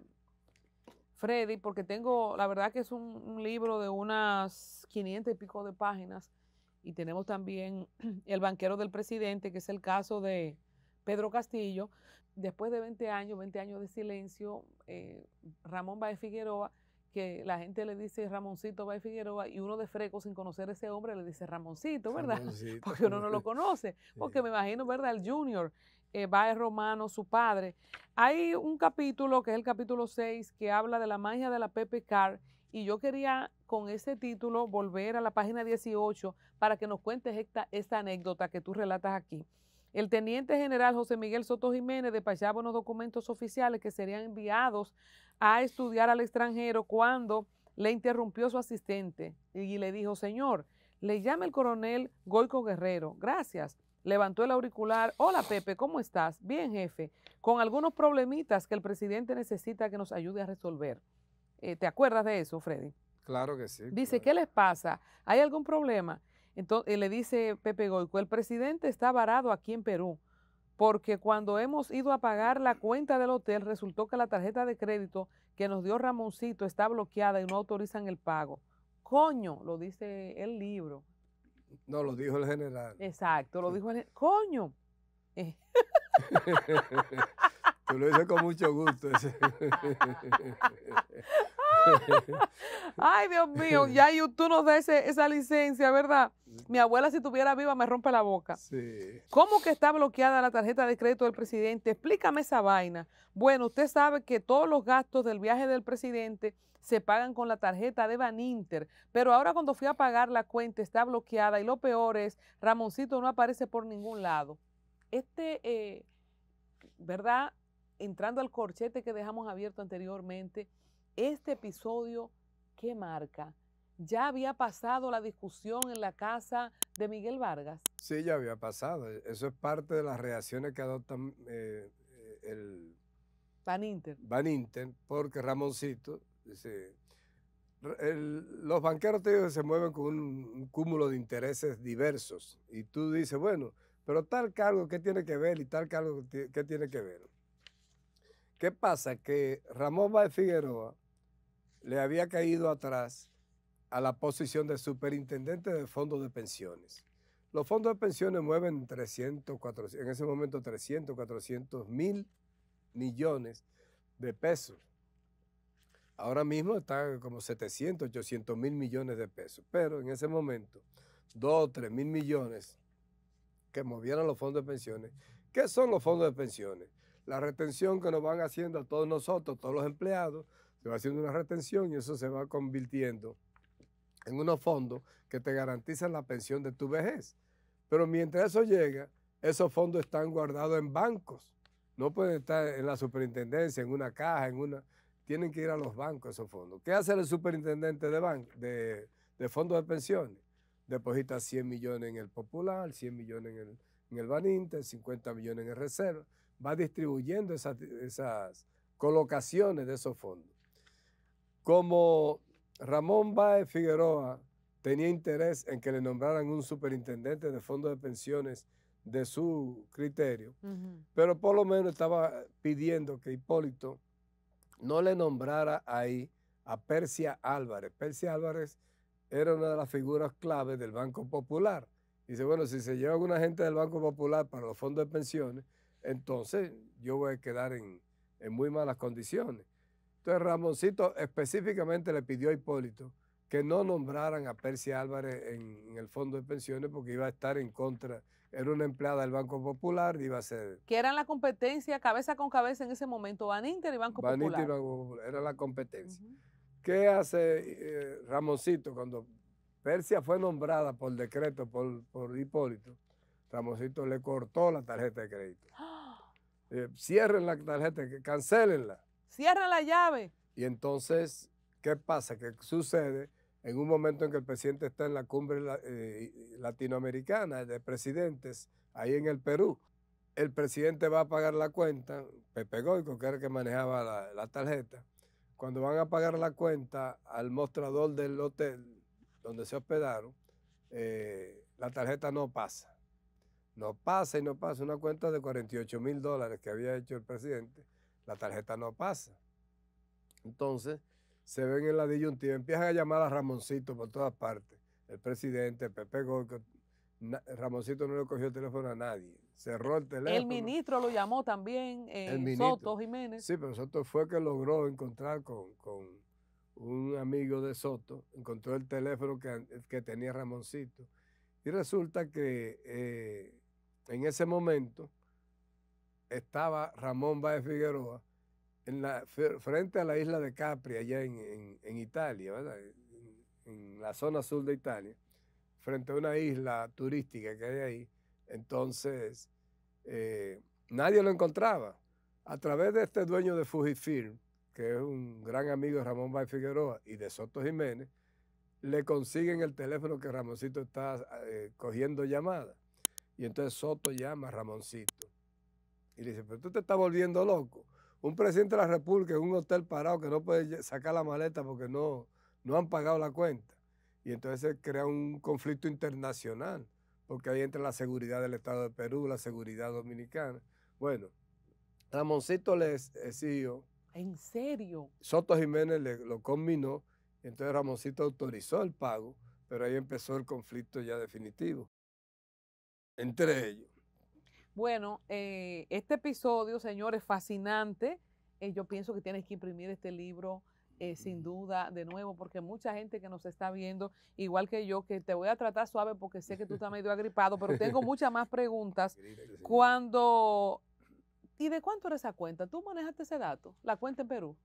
Freddy, porque tengo, la verdad que es un, un libro de unas quinientas y pico de páginas, y tenemos también El Banquero del Presidente, que es el caso de Pedro Castillo. Después de veinte años, veinte años de silencio, eh, Ramón Báez Figueroa, que la gente le dice Ramoncito Báez Figueroa, y uno de freco sin conocer a ese hombre le dice Ramoncito, ¿verdad? Ramoncito. Porque uno no lo conoce, porque sí. Me imagino, ¿verdad? El Junior, eh, Báez Romano, su padre. Hay un capítulo, que es el capítulo seis, que habla de la magia de la Pepe Car, y yo quería con ese título volver a la página dieciocho para que nos cuentes esta, esta anécdota que tú relatas aquí. El teniente general José Miguel Soto Jiménez despachaba unos documentos oficiales que serían enviados a estudiar al extranjero cuando le interrumpió su asistente y le dijo: señor, le llama el coronel Goico Guerrero. Gracias. Levantó el auricular. Hola, Pepe, ¿cómo estás? Bien, jefe. Con algunos problemitas que el presidente necesita que nos ayude a resolver. Eh, ¿Te acuerdas de eso, Freddy? Claro que sí. Dice, claro. ¿Qué les pasa? ¿Hay algún problema? Entonces le dice Pepe Goico: el presidente está varado aquí en Perú, porque cuando hemos ido a pagar la cuenta del hotel resultó que la tarjeta de crédito que nos dio Ramoncito está bloqueada y no autorizan el pago. Coño, lo dice el libro. No, lo dijo el general. Exacto, lo dijo el general. Coño. Eh. Tú lo dices con mucho gusto. Ay, Dios mío, ya YouTube nos da ese, esa licencia, ¿verdad? Mi abuela, si estuviera viva, me rompe la boca. Sí. ¿Cómo que está bloqueada la tarjeta de crédito del presidente? Explícame esa vaina. Bueno, usted sabe que todos los gastos del viaje del presidente se pagan con la tarjeta de Baninter, pero ahora cuando fui a pagar la cuenta está bloqueada, y lo peor es, Ramoncito no aparece por ningún lado. Este, eh, ¿verdad?, entrando al corchete que dejamos abierto anteriormente, este episodio, ¿qué marca? ¿Ya había pasado la discusión en la casa de Miguel Vargas? Sí, ya había pasado. Eso es parte de las reacciones que adoptan eh, el... Baninter. Baninter, porque Ramoncito dice... El, los banqueros te digo, se mueven con un, un cúmulo de intereses diversos. Y tú dices, bueno, pero tal cargo, ¿qué tiene que ver? Y tal cargo, ¿qué tiene que ver? ¿Qué pasa? Que Ramón Báez Figueroa le había caído atrás a la posición de superintendente de fondos de pensiones. Los fondos de pensiones mueven trescientos, cuatrocientos, en ese momento trescientos, cuatrocientos mil millones de pesos. Ahora mismo está como setecientos, ochocientos mil millones de pesos. Pero en ese momento, dos o tres mil millones que movieron los fondos de pensiones. ¿Qué son los fondos de pensiones? La retención que nos van haciendo a todos nosotros, todos los empleados, se va haciendo una retención y eso se va convirtiendo en unos fondos que te garantizan la pensión de tu vejez. Pero mientras eso llega, esos fondos están guardados en bancos. No pueden estar en la superintendencia, en una caja, en una... Tienen que ir a los bancos esos fondos. ¿Qué hace el superintendente de, banco, de, de fondos de pensiones? Deposita cien millones en el Popular, cien millones en el, en el Baninter, cincuenta millones en el Reserva. Va distribuyendo esas, esas colocaciones de esos fondos. Como Ramón Báez Figueroa tenía interés en que le nombraran un superintendente de fondos de pensiones de su criterio, uh-huh. pero por lo menos estaba pidiendo que Hipólito no le nombrara ahí a Persia Álvarez. Persia Álvarez era una de las figuras clave del Banco Popular. Dice, bueno, si se lleva alguna gente del Banco Popular para los fondos de pensiones, entonces yo voy a quedar en, en muy malas condiciones. Entonces Ramoncito específicamente le pidió a Hipólito que no nombraran a Persia Álvarez en, en el fondo de pensiones porque iba a estar en contra, era una empleada del Banco Popular, iba a ser... Que eran la competencia cabeza con cabeza en ese momento, Baninter y Banco Popular. Baninter y Banco Popular, era la competencia. Uh-huh. ¿Qué hace eh, Ramoncito cuando Persia fue nombrada por decreto por, por Hipólito? Ramoncito le cortó la tarjeta de crédito. Eh, cierren la tarjeta, cancélenla. Cierren la llave. Y entonces, ¿qué pasa? ¿Qué sucede? En un momento en que el presidente está en la cumbre eh, latinoamericana de presidentes, ahí en el Perú, el presidente va a pagar la cuenta, Pepe Goico, que era el que manejaba la, la tarjeta, cuando van a pagar la cuenta al mostrador del hotel donde se hospedaron, eh, la tarjeta no pasa. No pasa y no pasa. Una cuenta de cuarenta y ocho mil dólares que había hecho el presidente, la tarjeta no pasa. Entonces, se ven en la disyuntiva, empiezan a llamar a Ramoncito por todas partes. El presidente, Pepe Goico, Ramoncito no le cogió el teléfono a nadie, cerró el teléfono. El ministro lo llamó también, eh, Soto Jiménez. Sí, pero Soto fue que logró encontrar con, con un amigo de Soto, encontró el teléfono que, que tenía Ramoncito. Y resulta que eh, en ese momento estaba Ramón Báez Figueroa en la, frente a la isla de Capri, allá en, en, en Italia, ¿verdad? En, en la zona sur de Italia, frente a una isla turística que hay ahí. Entonces, eh, nadie lo encontraba. A través de este dueño de Fujifilm, que es un gran amigo de Ramón Báez Figueroa y de Soto Jiménez, le consiguen el teléfono que Ramoncito está eh, cogiendo llamadas. Y entonces Soto llama a Ramoncito y le dice, pero tú te estás volviendo loco. Un presidente de la República en un hotel parado que no puede sacar la maleta porque no, no han pagado la cuenta. Y entonces se crea un conflicto internacional, porque ahí entra la seguridad del Estado de Perú, la seguridad dominicana. Bueno, Ramoncito les exigió. ¿En serio? Soto Jiménez le, lo combinó, y entonces Ramoncito autorizó el pago, pero ahí empezó el conflicto ya definitivo entre ellos. Bueno, eh, este episodio, señores, fascinante. Eh, yo pienso que tienes que imprimir este libro. Eh, sin duda, de nuevo, porque mucha gente que nos está viendo, igual que yo, que te voy a tratar suave porque sé que tú estás medio agripado, pero tengo muchas más preguntas. Cuando, ¿y de cuánto era esa cuenta? ¿Tú manejaste ese dato? La cuenta en Perú.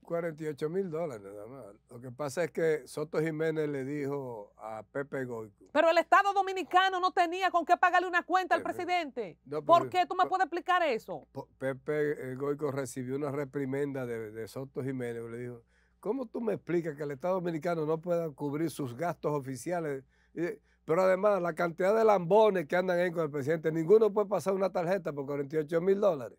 cuarenta y ocho mil dólares nada más. Lo que pasa es que Soto Jiménez le dijo a Pepe Goico. Pero el Estado Dominicano no tenía con qué pagarle una cuenta Pepe, al presidente. No, ¿Por pero, qué? ¿Tú me puedes explicar eso? Pepe Goico recibió una reprimenda de, de Soto Jiménez. Le dijo, ¿cómo tú me explicas que el Estado Dominicano no pueda cubrir sus gastos oficiales? Pero además, la cantidad de lambones que andan ahí con el presidente, ninguno puede pasar una tarjeta por cuarenta y ocho mil dólares.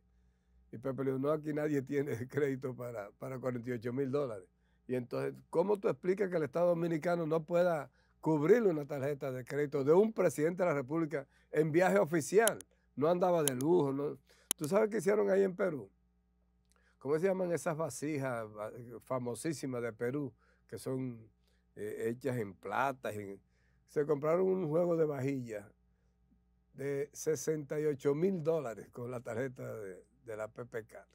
Y Pepe le dijo, no, aquí nadie tiene crédito para, para cuarenta y ocho mil dólares. Y entonces, ¿cómo tú explicas que el Estado Dominicano no pueda cubrirle una tarjeta de crédito de un presidente de la República en viaje oficial? No andaba de lujo. ¿No? ¿Tú sabes qué hicieron ahí en Perú? ¿Cómo se llaman esas vasijas famosísimas de Perú? Que son eh, hechas en plata. En... Se compraron un juego de vajilla de sesenta y ocho mil dólares con la tarjeta de... de la P P K.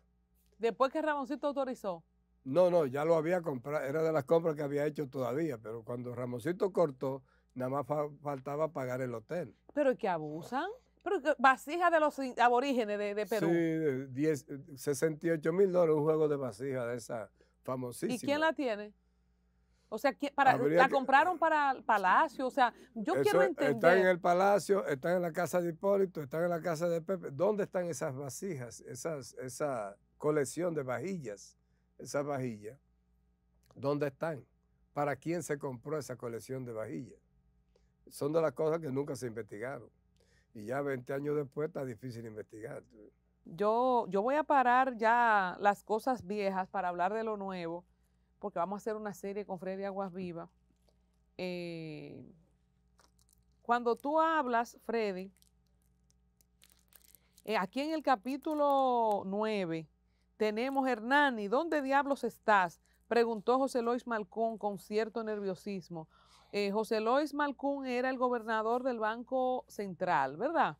¿Después que Ramoncito autorizó? No, no, ya lo había comprado, era de las compras que había hecho todavía, pero cuando Ramoncito cortó, nada más fa faltaba pagar el hotel. ¿Pero que abusan? ¿Pero que vasija de los aborígenes de, de Perú? Sí, sesenta y ocho mil dólares, un juego de vasija de esa famosísima. ¿Y quién la tiene? O sea, para, la que, compraron para el Palacio, o sea, yo quiero entender. Están en el Palacio, están en la casa de Hipólito, están en la casa de Pepe. ¿Dónde están esas vasijas, esas, esa colección de vajillas, esas vajillas? ¿Dónde están? ¿Para quién se compró esa colección de vajillas? Son de las cosas que nunca se investigaron. Y ya veinte años después está difícil investigar. Yo, yo voy a parar ya las cosas viejas para hablar de lo nuevo, porque vamos a hacer una serie con Freddy Aguasvivas. Eh, cuando tú hablas, Freddy, eh, aquí en el capítulo nueve, tenemos Hernani, ¿dónde diablos estás? Preguntó José Lois Malcón con cierto nerviosismo. Eh, José Lois Malcón era el gobernador del Banco Central, ¿verdad?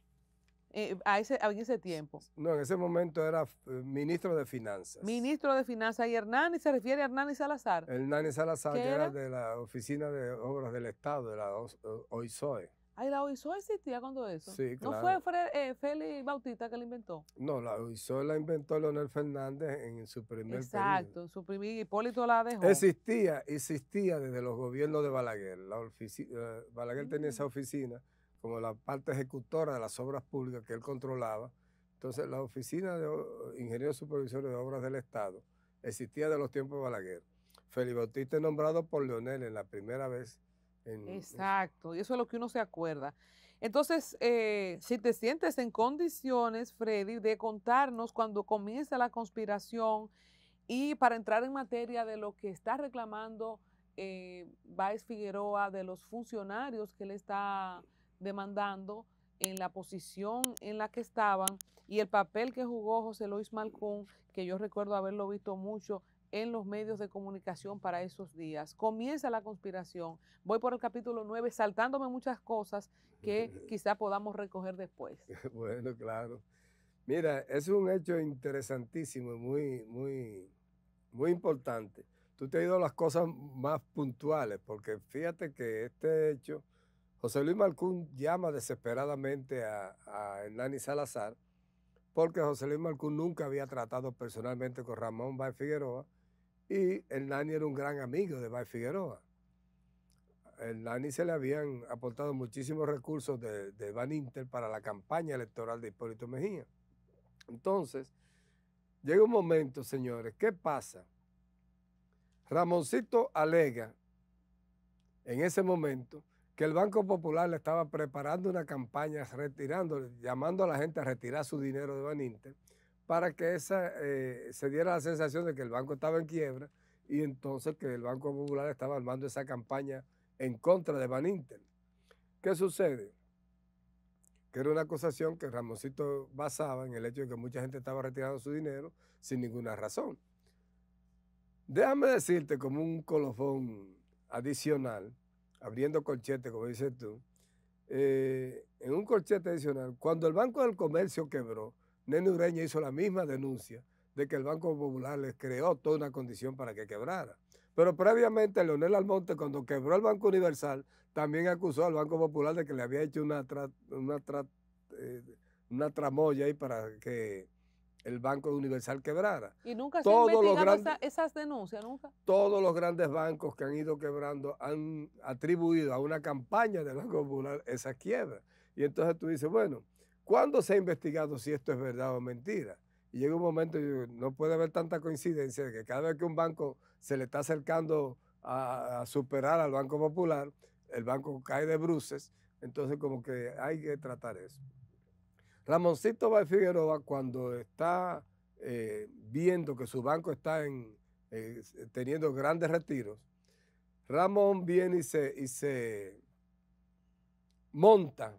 Eh, a ese, a ese tiempo. No, en ese momento era eh, ministro de Finanzas. Ministro de Finanzas. ¿Y Hernani se refiere a Hernani Salazar? Hernani Salazar, que era? era de la Oficina de Obras del Estado, de la O I S O E. Ay, ¿la O I S O E existía cuando eso? Sí, claro. ¿No fue Fred, eh, Félix Bautista que la inventó? No, la O I S O E la inventó Leonel Fernández en su primer Exacto, periodo. en su primer, Hipólito la dejó. Existía, existía desde los gobiernos de Balaguer. La oficina, Balaguer mm. tenía esa oficina como la parte ejecutora de las obras públicas que él controlaba. Entonces, la Oficina de Ingenieros Supervisores de Obras del Estado existía de los tiempos de Balaguer. Félix Bautista es nombrado por Leonel en la primera vez En, Exacto, y eso es lo que uno se acuerda. Entonces, eh, si te sientes en condiciones, Freddy, de contarnos cuando comienza la conspiración y para entrar en materia de lo que está reclamando eh, Báez Figueroa, de los funcionarios que le está demandando en la posición en la que estaban y el papel que jugó José Luis Malcún, que yo recuerdo haberlo visto mucho en los medios de comunicación para esos días. Comienza la conspiración. Voy por el capítulo nueve, saltándome muchas cosas que quizá podamos recoger después. Bueno, claro. Mira, es un hecho interesantísimo, muy, muy, muy importante. Tú te has ido a las cosas más puntuales, porque fíjate que este hecho, José Luis Malcún llama desesperadamente a, a Hernani Salazar, porque José Luis Malcún nunca había tratado personalmente con Ramón Báez Figueroa, y Hernani era un gran amigo de Báez Figueroa. A Hernani se le habían aportado muchísimos recursos de, de Baninter para la campaña electoral de Hipólito Mejía. Entonces, llega un momento, señores, ¿qué pasa? Ramoncito alega en ese momento que el Banco Popular le estaba preparando una campaña, retirando, llamando a la gente a retirar su dinero de Baninter, para que esa, eh, se diera la sensación de que el banco estaba en quiebra y entonces que el Banco Popular estaba armando esa campaña en contra de Baninter. ¿Qué sucede? Que era una acusación que Ramoncito basaba en el hecho de que mucha gente estaba retirando su dinero sin ninguna razón. Déjame decirte como un colofón adicional, abriendo corchete, como dices tú, eh, en un corchete adicional, cuando el Banco del Comercio quebró, Nene Ureña hizo la misma denuncia de que el Banco Popular les creó toda una condición para que quebrara. Pero previamente Leonel Almonte, cuando quebró el Banco Universal, también acusó al Banco Popular de que le había hecho una, tra una, tra eh, una tramoya ahí para que el Banco Universal quebrara. ¿Y nunca se han investigado esas denuncias? ¿Nunca? Todos los grandes bancos que han ido quebrando han atribuido a una campaña del Banco Popular esas quiebras. Y entonces tú dices, bueno, ¿cuándo se ha investigado si esto es verdad o mentira? Y llega un momento, no puede haber tanta coincidencia de que cada vez que un banco se le está acercando a, a superar al Banco Popular, el banco cae de bruces, entonces como que hay que tratar eso. Ramoncito Báez Figueroa, cuando está eh, viendo que su banco está en, eh, teniendo grandes retiros, Ramón viene y se, y se monta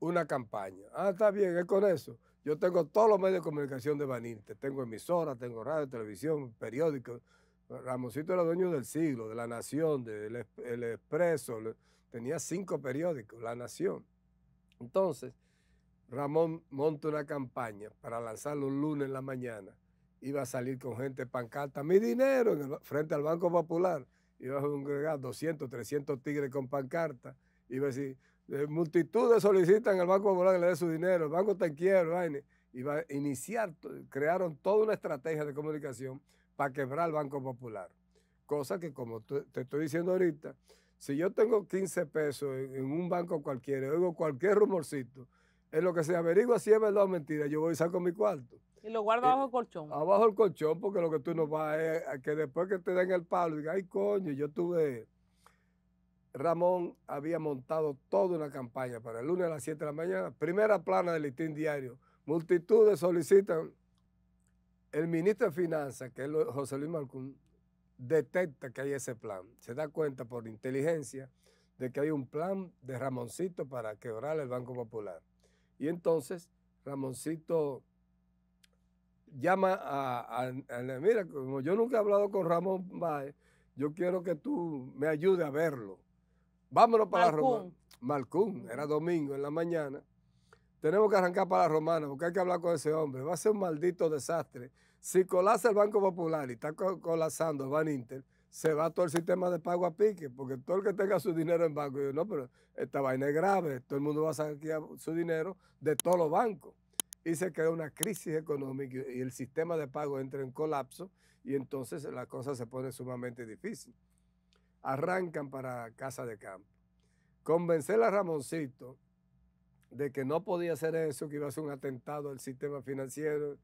una campaña. Ah, está bien, es con eso. Yo tengo todos los medios de comunicación de Baninter. Tengo emisoras, tengo radio, televisión, periódicos. Ramoncito era dueño del Siglo, de La Nación, del El Expreso. Tenía cinco periódicos, La Nación. Entonces, Ramón monta una campaña para lanzarlo un lunes en la mañana. Iba a salir con gente pancarta. Mi dinero, en el, frente al Banco Popular. Iba a congregar doscientos, trescientos tigres con pancarta. Iba a decir, multitudes solicitan al Banco Popular que le dé su dinero, el banco está en quiebra, y va a iniciar, crearon toda una estrategia de comunicación para quebrar el Banco Popular. Cosa que, como te estoy diciendo ahorita, si yo tengo quince pesos en un banco cualquiera, oigo cualquier rumorcito, en lo que se averigua si es verdad o mentira, yo voy y saco mi cuarto. Y lo guardo eh, abajo el colchón. Abajo el colchón, porque lo que tú no vas es a que después que te den el palo, diga, ay coño, yo tuve... Ramón había montado toda una campaña para el lunes a las siete de la mañana, primera plana del Listín Diario. Multitudes solicitan. El ministro de Finanzas, que es José Luis Malcún, detecta que hay ese plan. Se da cuenta por inteligencia de que hay un plan de Ramoncito para quebrar el Banco Popular. Y entonces Ramoncito llama a... a, a mira, como yo nunca he hablado con Ramón Báez, yo quiero que tú me ayudes a verlo. Vámonos para Malcún. La Romana. Malcún, era domingo en la mañana. Tenemos que arrancar para la Romana porque hay que hablar con ese hombre. Va a ser un maldito desastre. Si colapsa el Banco Popular y está colapsando el Baninter, se va todo el sistema de pago a pique, porque todo el que tenga su dinero en banco, yo no, pero esta vaina es grave, todo el mundo va a sacar su dinero de todos los bancos. Y se crea una crisis económica y el sistema de pago entra en colapso y entonces la cosa se pone sumamente difícil. Arrancan para Casa de Campo. Convencer a Ramoncito de que no podía hacer eso, que iba a ser un atentado al sistema financiero.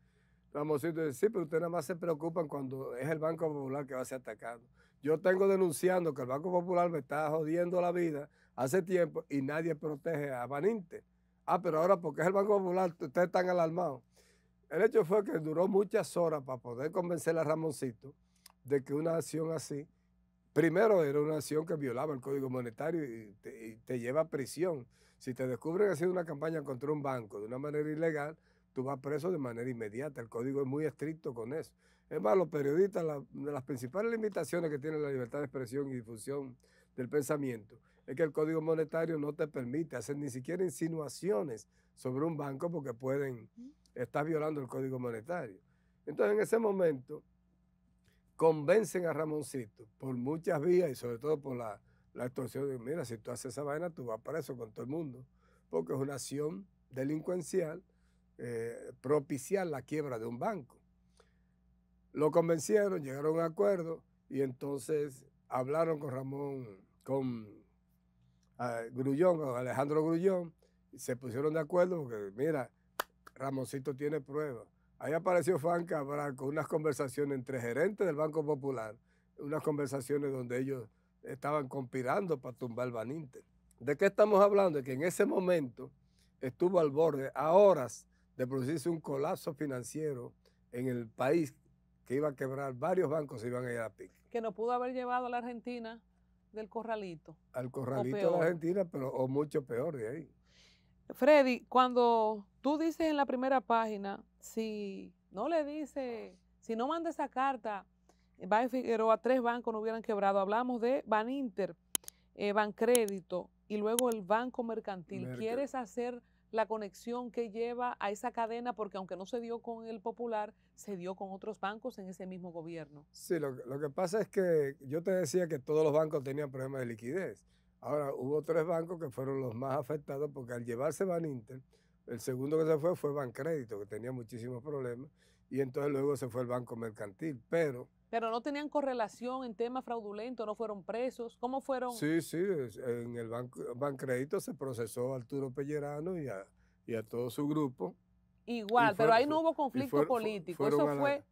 Ramoncito dice, sí, pero ustedes nada más se preocupan cuando es el Banco Popular que va a ser atacado. Yo tengo denunciando que el Banco Popular me está jodiendo la vida hace tiempo y nadie protege a Baninter. Ah, pero ahora, ¿por qué es el Banco Popular? Ustedes están alarmados. El hecho fue que duró muchas horas para poder convencer a Ramoncito de que una acción así, primero era una acción que violaba el Código Monetario y te, y te lleva a prisión. Si te descubren haciendo una campaña contra un banco de una manera ilegal, tú vas preso de manera inmediata. El Código es muy estricto con eso. Es más, los periodistas, la, de las principales limitaciones que tiene la libertad de expresión y difusión del pensamiento, es que el Código Monetario no te permite hacer ni siquiera insinuaciones sobre un banco porque pueden estar violando el Código Monetario. Entonces, en ese momento, convencen a Ramoncito por muchas vías y sobre todo por la, la extorsión de, mira, si tú haces esa vaina, tú vas preso con todo el mundo, porque es una acción delincuencial Eh, propiciar la quiebra de un banco. Lo convencieron, llegaron a un acuerdo y entonces hablaron con Ramón, con eh, Grullón, con Alejandro Grullón, y se pusieron de acuerdo porque, mira, Ramoncito tiene pruebas. Ahí apareció Fran Cabral con unas conversaciones entre gerentes del Banco Popular, unas conversaciones donde ellos estaban conspirando para tumbar Baninter. ¿De qué estamos hablando? De que en ese momento estuvo al borde, a horas, de producirse un colapso financiero en el país que iba a quebrar, varios bancos se iban a ir a pique. Que no pudo haber llevado a la Argentina del corralito. Al corralito de la Argentina, pero o mucho peor de ahí. Freddy, cuando tú dices en la primera página, si no le dice, si no manda esa carta, Báez Figueroa, tres bancos no hubieran quebrado. Hablamos de Baninter, eh, Bancrédito y luego el Banco Mercantil. Merc ¿Quieres hacer la conexión que lleva a esa cadena? Porque aunque no se dio con el Popular, se dio con otros bancos en ese mismo gobierno. Sí, lo, lo que pasa es que yo te decía que todos los bancos tenían problemas de liquidez. Ahora, hubo tres bancos que fueron los más afectados porque al llevarse Baninter, el segundo que se fue fue Bancrédito, que tenía muchísimos problemas, y entonces luego se fue el Banco Mercantil, pero... Pero no tenían correlación en temas fraudulentos, no fueron presos, ¿cómo fueron? Sí, sí, en el banco, Bancrédito se procesó a Arturo Pellerano y a, y a todo su grupo. Igual, fueron, pero ahí no hubo conflicto fueron, político, fueron eso fue... La,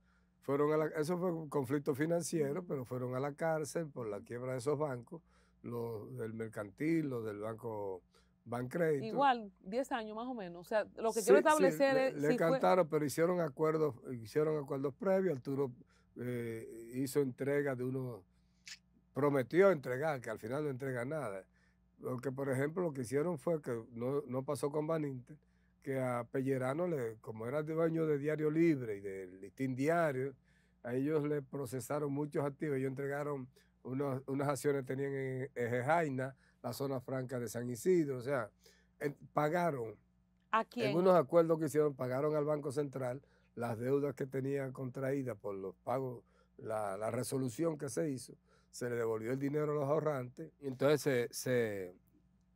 fueron a la, eso fue un conflicto financiero, pero fueron a la cárcel por la quiebra de esos bancos, los del Mercantil, los del Banco Bancrédito. Igual, diez años más o menos, o sea, lo que sí, quiero establecer sí, es... Le, si le cantaron, fue... pero hicieron acuerdos, hicieron acuerdos previos, Arturo... Eh, hizo entrega de uno, prometió entregar, que al final no entrega nada. Lo que, por ejemplo, lo que hicieron fue que no, no pasó con Baninter, que a Pellerano, le, como era de dueño de Diario Libre y del Listín Diario, a ellos le procesaron muchos activos. Ellos entregaron unos, unas acciones que tenían en Ejejaina, la zona franca de San Isidro, o sea, eh, pagaron. ¿A quién? En unos acuerdos que hicieron, pagaron al Banco Central las deudas que tenían contraídas por los pagos, la, la resolución que se hizo, se le devolvió el dinero a los ahorrantes y entonces se, se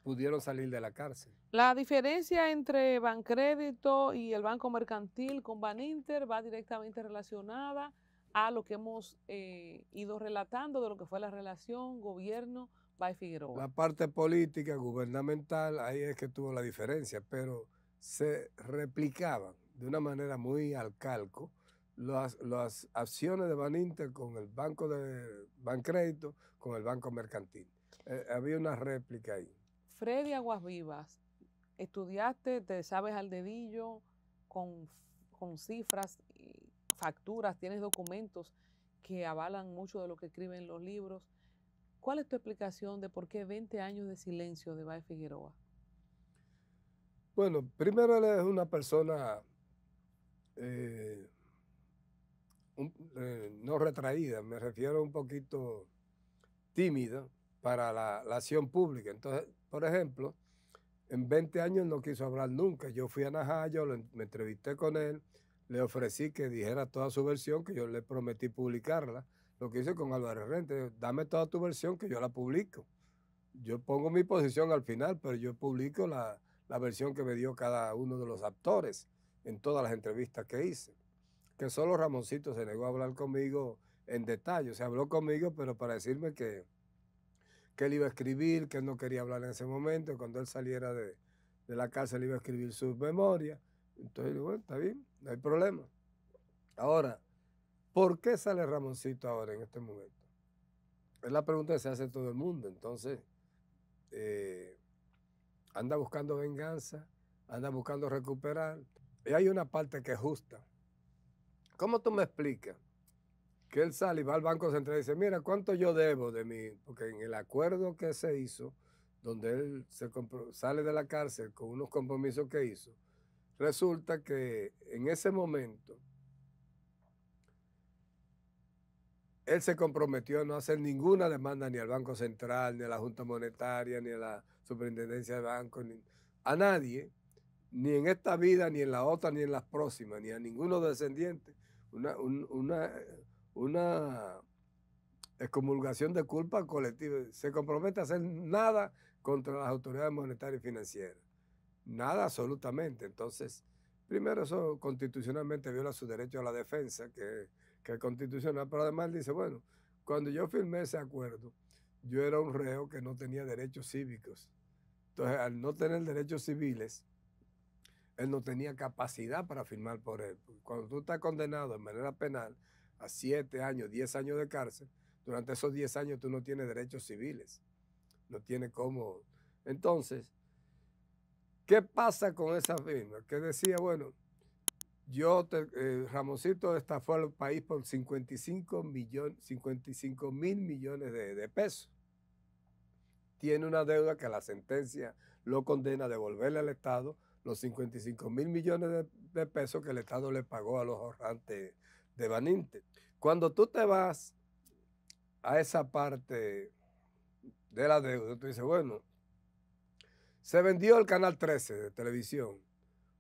pudieron salir de la cárcel. La diferencia entre Bancrédito y el Banco Mercantil con Baninter va directamente relacionada a lo que hemos eh, ido relatando de lo que fue la relación gobierno Báez Figueroa. La parte política, gubernamental, ahí es que tuvo la diferencia, pero se replicaban de una manera muy al calco las, las acciones de Baninter con el Banco de Bancrédito, con el Banco Mercantil. Eh, había una réplica ahí. Freddy Aguasvivas, estudiaste, te sabes al dedillo, con, con cifras, facturas, tienes documentos que avalan mucho de lo que escriben los libros. ¿Cuál es tu explicación de por qué veinte años de silencio de Báez Figueroa? Bueno, primero él es una persona... Eh, un, eh, no retraída, me refiero un poquito tímida para la, la acción pública. Entonces, por ejemplo, en veinte años no quiso hablar nunca. Yo fui a Najayo, lo, me entrevisté con él, le ofrecí que dijera toda su versión, que yo le prometí publicarla. Lo que hice con Álvarez Rente, dame toda tu versión que yo la publico. Yo pongo mi posición al final, pero yo publico la, la versión que me dio cada uno de los actores en todas las entrevistas que hice, que solo Ramoncito se negó a hablar conmigo en detalle. Se habló conmigo, pero para decirme que, que él iba a escribir, que él no quería hablar en ese momento, cuando él saliera de, de la cárcel iba a escribir sus memorias. Entonces, bueno, está bien, no hay problema. Ahora, ¿por qué sale Ramoncito ahora en este momento? es la pregunta que se hace todo el mundo. Entonces, eh, anda buscando venganza, anda buscando recuperar. Y hay una parte que es justa. ¿Cómo tú me explicas que él sale y va al Banco Central y dice, mira, ¿cuánto yo debo de mí? Porque en el acuerdo que se hizo, donde él se sale de la cárcel con unos compromisos que hizo, resulta que en ese momento él se comprometió a no hacer ninguna demanda ni al Banco Central, ni a la Junta Monetaria, ni a la Superintendencia de Bancos, ni a nadie, ni en esta vida, ni en la otra, ni en las próximas, ni a ninguno descendiente. Una, un, una, una excomulgación de culpa colectiva. Se compromete a hacer nada contra las autoridades monetarias y financieras. Nada, absolutamente. Entonces, primero, eso constitucionalmente viola su derecho a la defensa, que, que es constitucional, pero además dice, bueno, cuando yo firmé ese acuerdo, yo era un reo que no tenía derechos cívicos. Entonces, al no tener derechos civiles, él no tenía capacidad para firmar por él. Cuando tú estás condenado de manera penal a siete años, diez años de cárcel, durante esos diez años tú no tienes derechos civiles. No tienes cómo. Entonces, ¿qué pasa con esa firma? Que decía, bueno, yo, te, eh, Ramoncito estafó al país por cincuenta y cinco mil millones de, de pesos. Tiene una deuda que la sentencia lo condena a devolverle al Estado los cincuenta y cinco mil millones de, de pesos que el Estado le pagó a los ahorrantes de Baninter. Cuando tú te vas a esa parte de la deuda, tú dices, bueno, se vendió el Canal trece de televisión.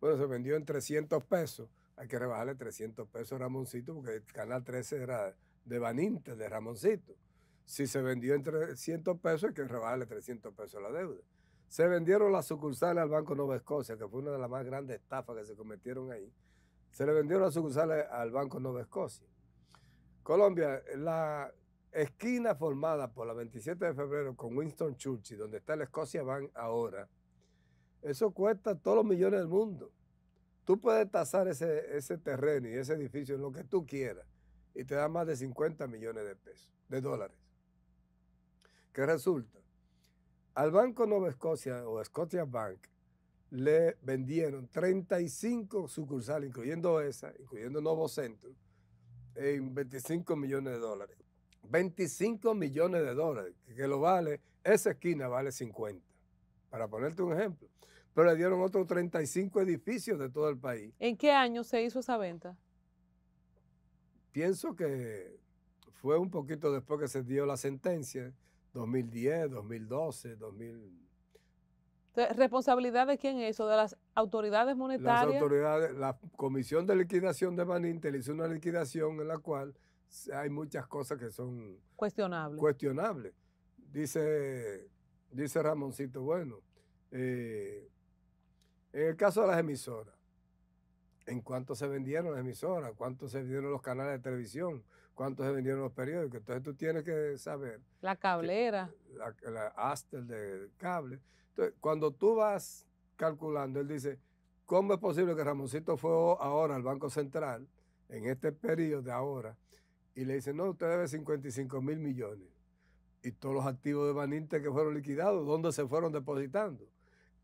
Bueno, se vendió en trescientos pesos. Hay que rebajarle trescientos pesos a Ramoncito porque el Canal trece era de Baninter, de Ramoncito. Si se vendió en trescientos pesos, hay que rebajarle trescientos pesos a la deuda. Se vendieron las sucursales al Banco Nueva Escocia, que fue una de las más grandes estafas que se cometieron ahí. Se le vendieron las sucursales al Banco Nueva Escocia. Colombia, la esquina formada por la veintisiete de febrero con Winston Churchill, donde está la Escocia Bank ahora, eso cuesta todos los millones del mundo. Tú puedes tasar ese, ese terreno y ese edificio en lo que tú quieras y te da más de cincuenta millones de pesos, de dólares. ¿Qué resulta? Al Banco Nueva Escocia o Scotia Bank le vendieron treinta y cinco sucursales, incluyendo esa, incluyendo Nuevo Centro, en veinticinco millones de dólares. veinticinco millones de dólares, que lo vale, esa esquina vale cincuenta, para ponerte un ejemplo. Pero le dieron otros treinta y cinco edificios de todo el país. ¿En qué año se hizo esa venta? Pienso que fue un poquito después que se dio la sentencia, dos mil diez, dos mil doce, dos mil... ¿Responsabilidad de quién es eso? ¿De las autoridades monetarias? Las autoridades, la Comisión de Liquidación de Baninter hizo una liquidación en la cual hay muchas cosas que son cuestionables. cuestionables. Dice, dice Ramoncito, bueno, eh, en el caso de las emisoras, ¿en cuánto se vendieron las emisoras? ¿Cuánto se vendieron los canales de televisión? ¿Cuánto se vendieron los periódicos? Entonces tú tienes que saber. La cablera. Que, la, la Astel de cable. Entonces, cuando tú vas calculando, él dice, ¿cómo es posible que Ramoncito fue ahora al Banco Central, en este periodo de ahora, y le dice, no, usted debe cincuenta y cinco mil millones. Y todos los activos de Baninter que fueron liquidados, ¿dónde se fueron depositando?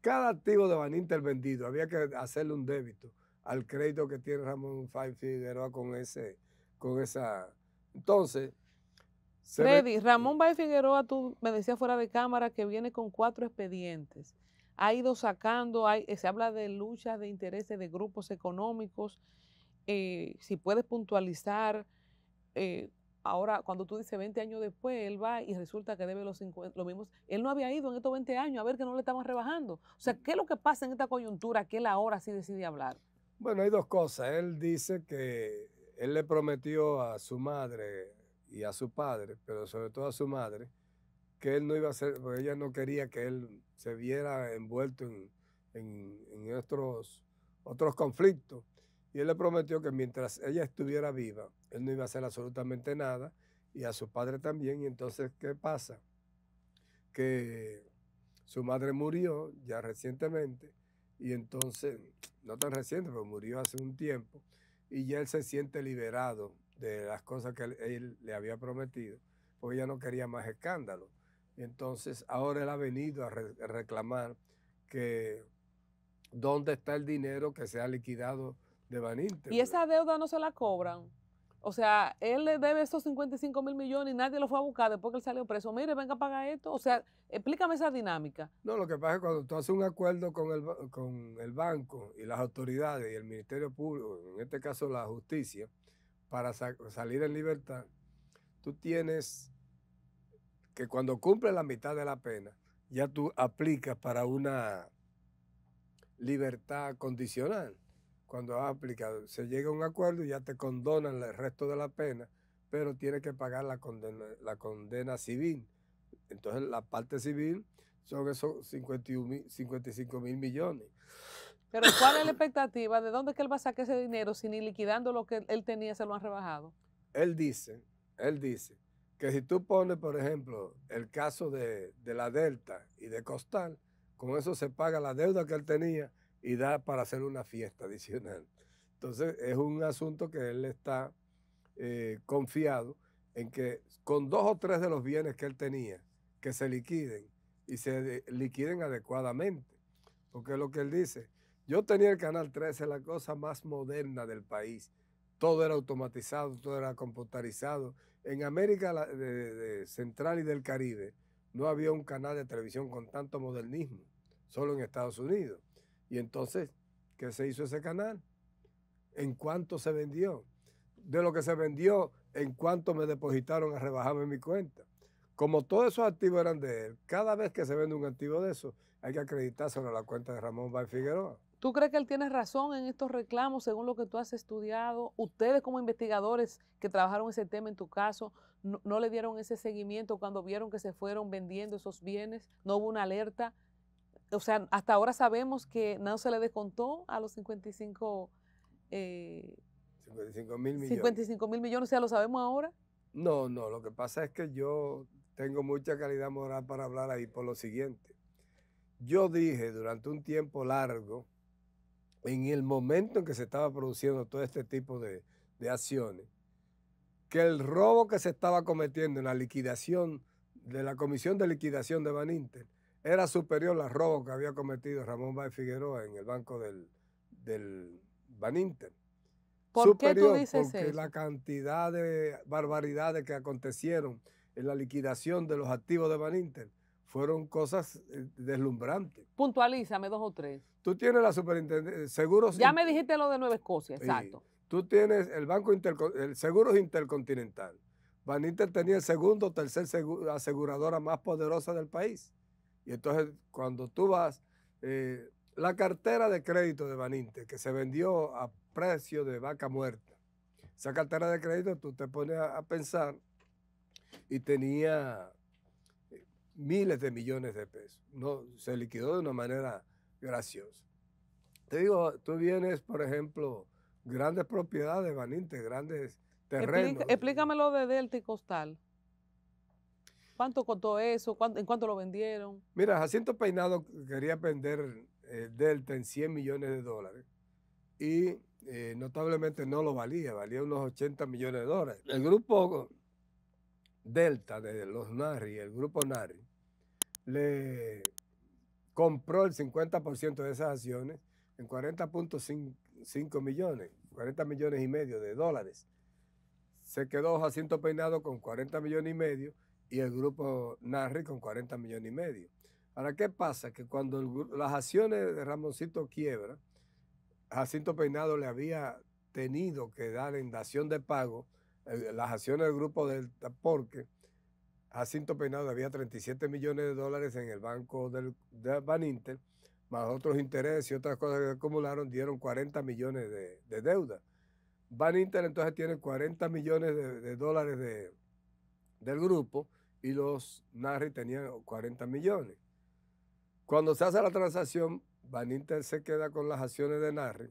Cada activo de Baninter vendido, había que hacerle un débito al crédito que tiene Ramón Báez Figueroa con ese, con esa... Entonces... Freddy, ve... Ramón Báez Figueroa, tú me decías fuera de cámara que viene con cuatro expedientes. Ha ido sacando, hay, se habla de luchas de intereses de grupos económicos. Eh, si puedes puntualizar... Eh, ahora, cuando tú dices veinte años después, él va y resulta que debe los cincuenta, lo mismo. Él no había ido en estos veinte años a ver que no le estaban rebajando. O sea, ¿qué es lo que pasa en esta coyuntura que él ahora sí decide hablar? Bueno, hay dos cosas. Él dice que él le prometió a su madre y a su padre, pero sobre todo a su madre, que él no iba a ser, porque ella no quería que él se viera envuelto en, en, en otros, otros conflictos. Y él le prometió que mientras ella estuviera viva, él no iba a hacer absolutamente nada, y a su padre también. Y entonces, ¿qué pasa? Que su madre murió ya recientemente, y entonces, no tan reciente, pero murió hace un tiempo, y ya él se siente liberado de las cosas que él, él le había prometido. porque ella no quería más escándalos. Entonces ahora él ha venido a re reclamar que dónde está el dinero que se ha liquidado de Baninter. Y esa deuda no se la cobran. O sea, él le debe esos cincuenta y cinco mil millones y nadie lo fue a buscar después que él salió preso. Mire, venga a pagar esto. O sea, explícame esa dinámica. No, lo que pasa es que cuando tú haces un acuerdo con el, con el banco y las autoridades y el Ministerio Público, en este caso la justicia, para sa salir en libertad, tú tienes que cuando cumple la mitad de la pena, ya tú aplicas para una libertad condicional. Cuando has aplicado, se llega a un acuerdo y ya te condonan el resto de la pena, pero tienes que pagar la condena, la condena civil. Entonces la parte civil son esos cincuenta y cinco mil millones. Pero ¿cuál es la expectativa? ¿De dónde es que él va a sacar ese dinero si ni liquidando lo que él tenía se lo han rebajado? Él dice, él dice que si tú pones, por ejemplo, el caso de, de la Delta y de Costal, con eso se paga la deuda que él tenía y da para hacer una fiesta adicional. Entonces es un asunto que él está eh, confiado en que con dos o tres de los bienes que él tenía, que se liquiden y se liquiden adecuadamente. Porque es lo que él dice. Yo tenía el Canal trece, la cosa más moderna del país. Todo era automatizado, todo era computarizado. En América de, de, de Central y del Caribe no había un canal de televisión con tanto modernismo, solo en Estados Unidos. Y entonces, ¿qué se hizo ese canal? ¿En cuánto se vendió? De lo que se vendió, ¿en cuánto me depositaron a rebajarme mi cuenta? Como todos esos activos eran de él, cada vez que se vende un activo de eso, hay que acreditárselo a la cuenta de Ramón Báez Figueroa. ¿Tú crees que él tiene razón en estos reclamos, según lo que tú has estudiado? Ustedes como investigadores que trabajaron ese tema en tu caso, no, no le dieron ese seguimiento cuando vieron que se fueron vendiendo esos bienes, no hubo una alerta. O sea, hasta ahora sabemos que no se le descontó a los cincuenta y cinco... Eh, cincuenta y cinco mil millones. cincuenta y cinco mil millones, o sea, ¿lo sabemos ahora? No, no, lo que pasa es que yo tengo mucha calidad moral para hablar ahí por lo siguiente. Yo dije durante un tiempo largo, en el momento en que se estaba produciendo todo este tipo de, de acciones, que el robo que se estaba cometiendo en la liquidación de la Comisión de Liquidación de Baninter era superior al robo que había cometido Ramón Báez Figueroa en el banco del, del Baninter. ¿Por superior qué tú dices porque eso? La cantidad de barbaridades que acontecieron en la liquidación de los activos de Baninter fueron cosas deslumbrantes. Puntualízame dos o tres. Tú tienes la superintendencia, seguros... Ya me dijiste lo de Nueva Escocia, exacto. Sí. Tú tienes el banco, Interco el seguros intercontinental. Baninter tenía el segundo o tercer seguro, aseguradora más poderosa del país. Y entonces, cuando tú vas, eh, la cartera de crédito de Baninter, que se vendió a precio de vaca muerta, esa cartera de crédito tú te pones a, a pensar y tenía miles de millones de pesos. No, se liquidó de una manera graciosa. Te digo, tú vienes, por ejemplo, grandes propiedades de Baninter, grandes terrenos. Explícamelo de Delta y Costal. ¿Cuánto costó eso? ¿En cuánto lo vendieron? Mira, Jacinto Peinado quería vender eh, Delta en cien millones de dólares y eh, notablemente no lo valía, valía unos ochenta millones de dólares. El grupo Delta de los Nari, el grupo Nari, le compró el cincuenta por ciento de esas acciones en cuarenta punto cinco millones, cuarenta millones y medio de dólares. Se quedó Jacinto Peinado con cuarenta millones y medio y el grupo Nari con cuarenta millones y medio. Ahora, ¿qué pasa? Que cuando el, las acciones de Ramoncito quiebra, Jacinto Peinado le había tenido que dar en dación de pago el, las acciones del grupo Delta porque Jacinto Peinado había treinta y siete millones de dólares en el banco del, de Baninter, más otros intereses y otras cosas que acumularon, dieron cuarenta millones de, de deuda. Baninter entonces tiene cuarenta millones de, de dólares de, del grupo, y los Nari tenían cuarenta millones. Cuando se hace la transacción, Baninter se queda con las acciones de Nari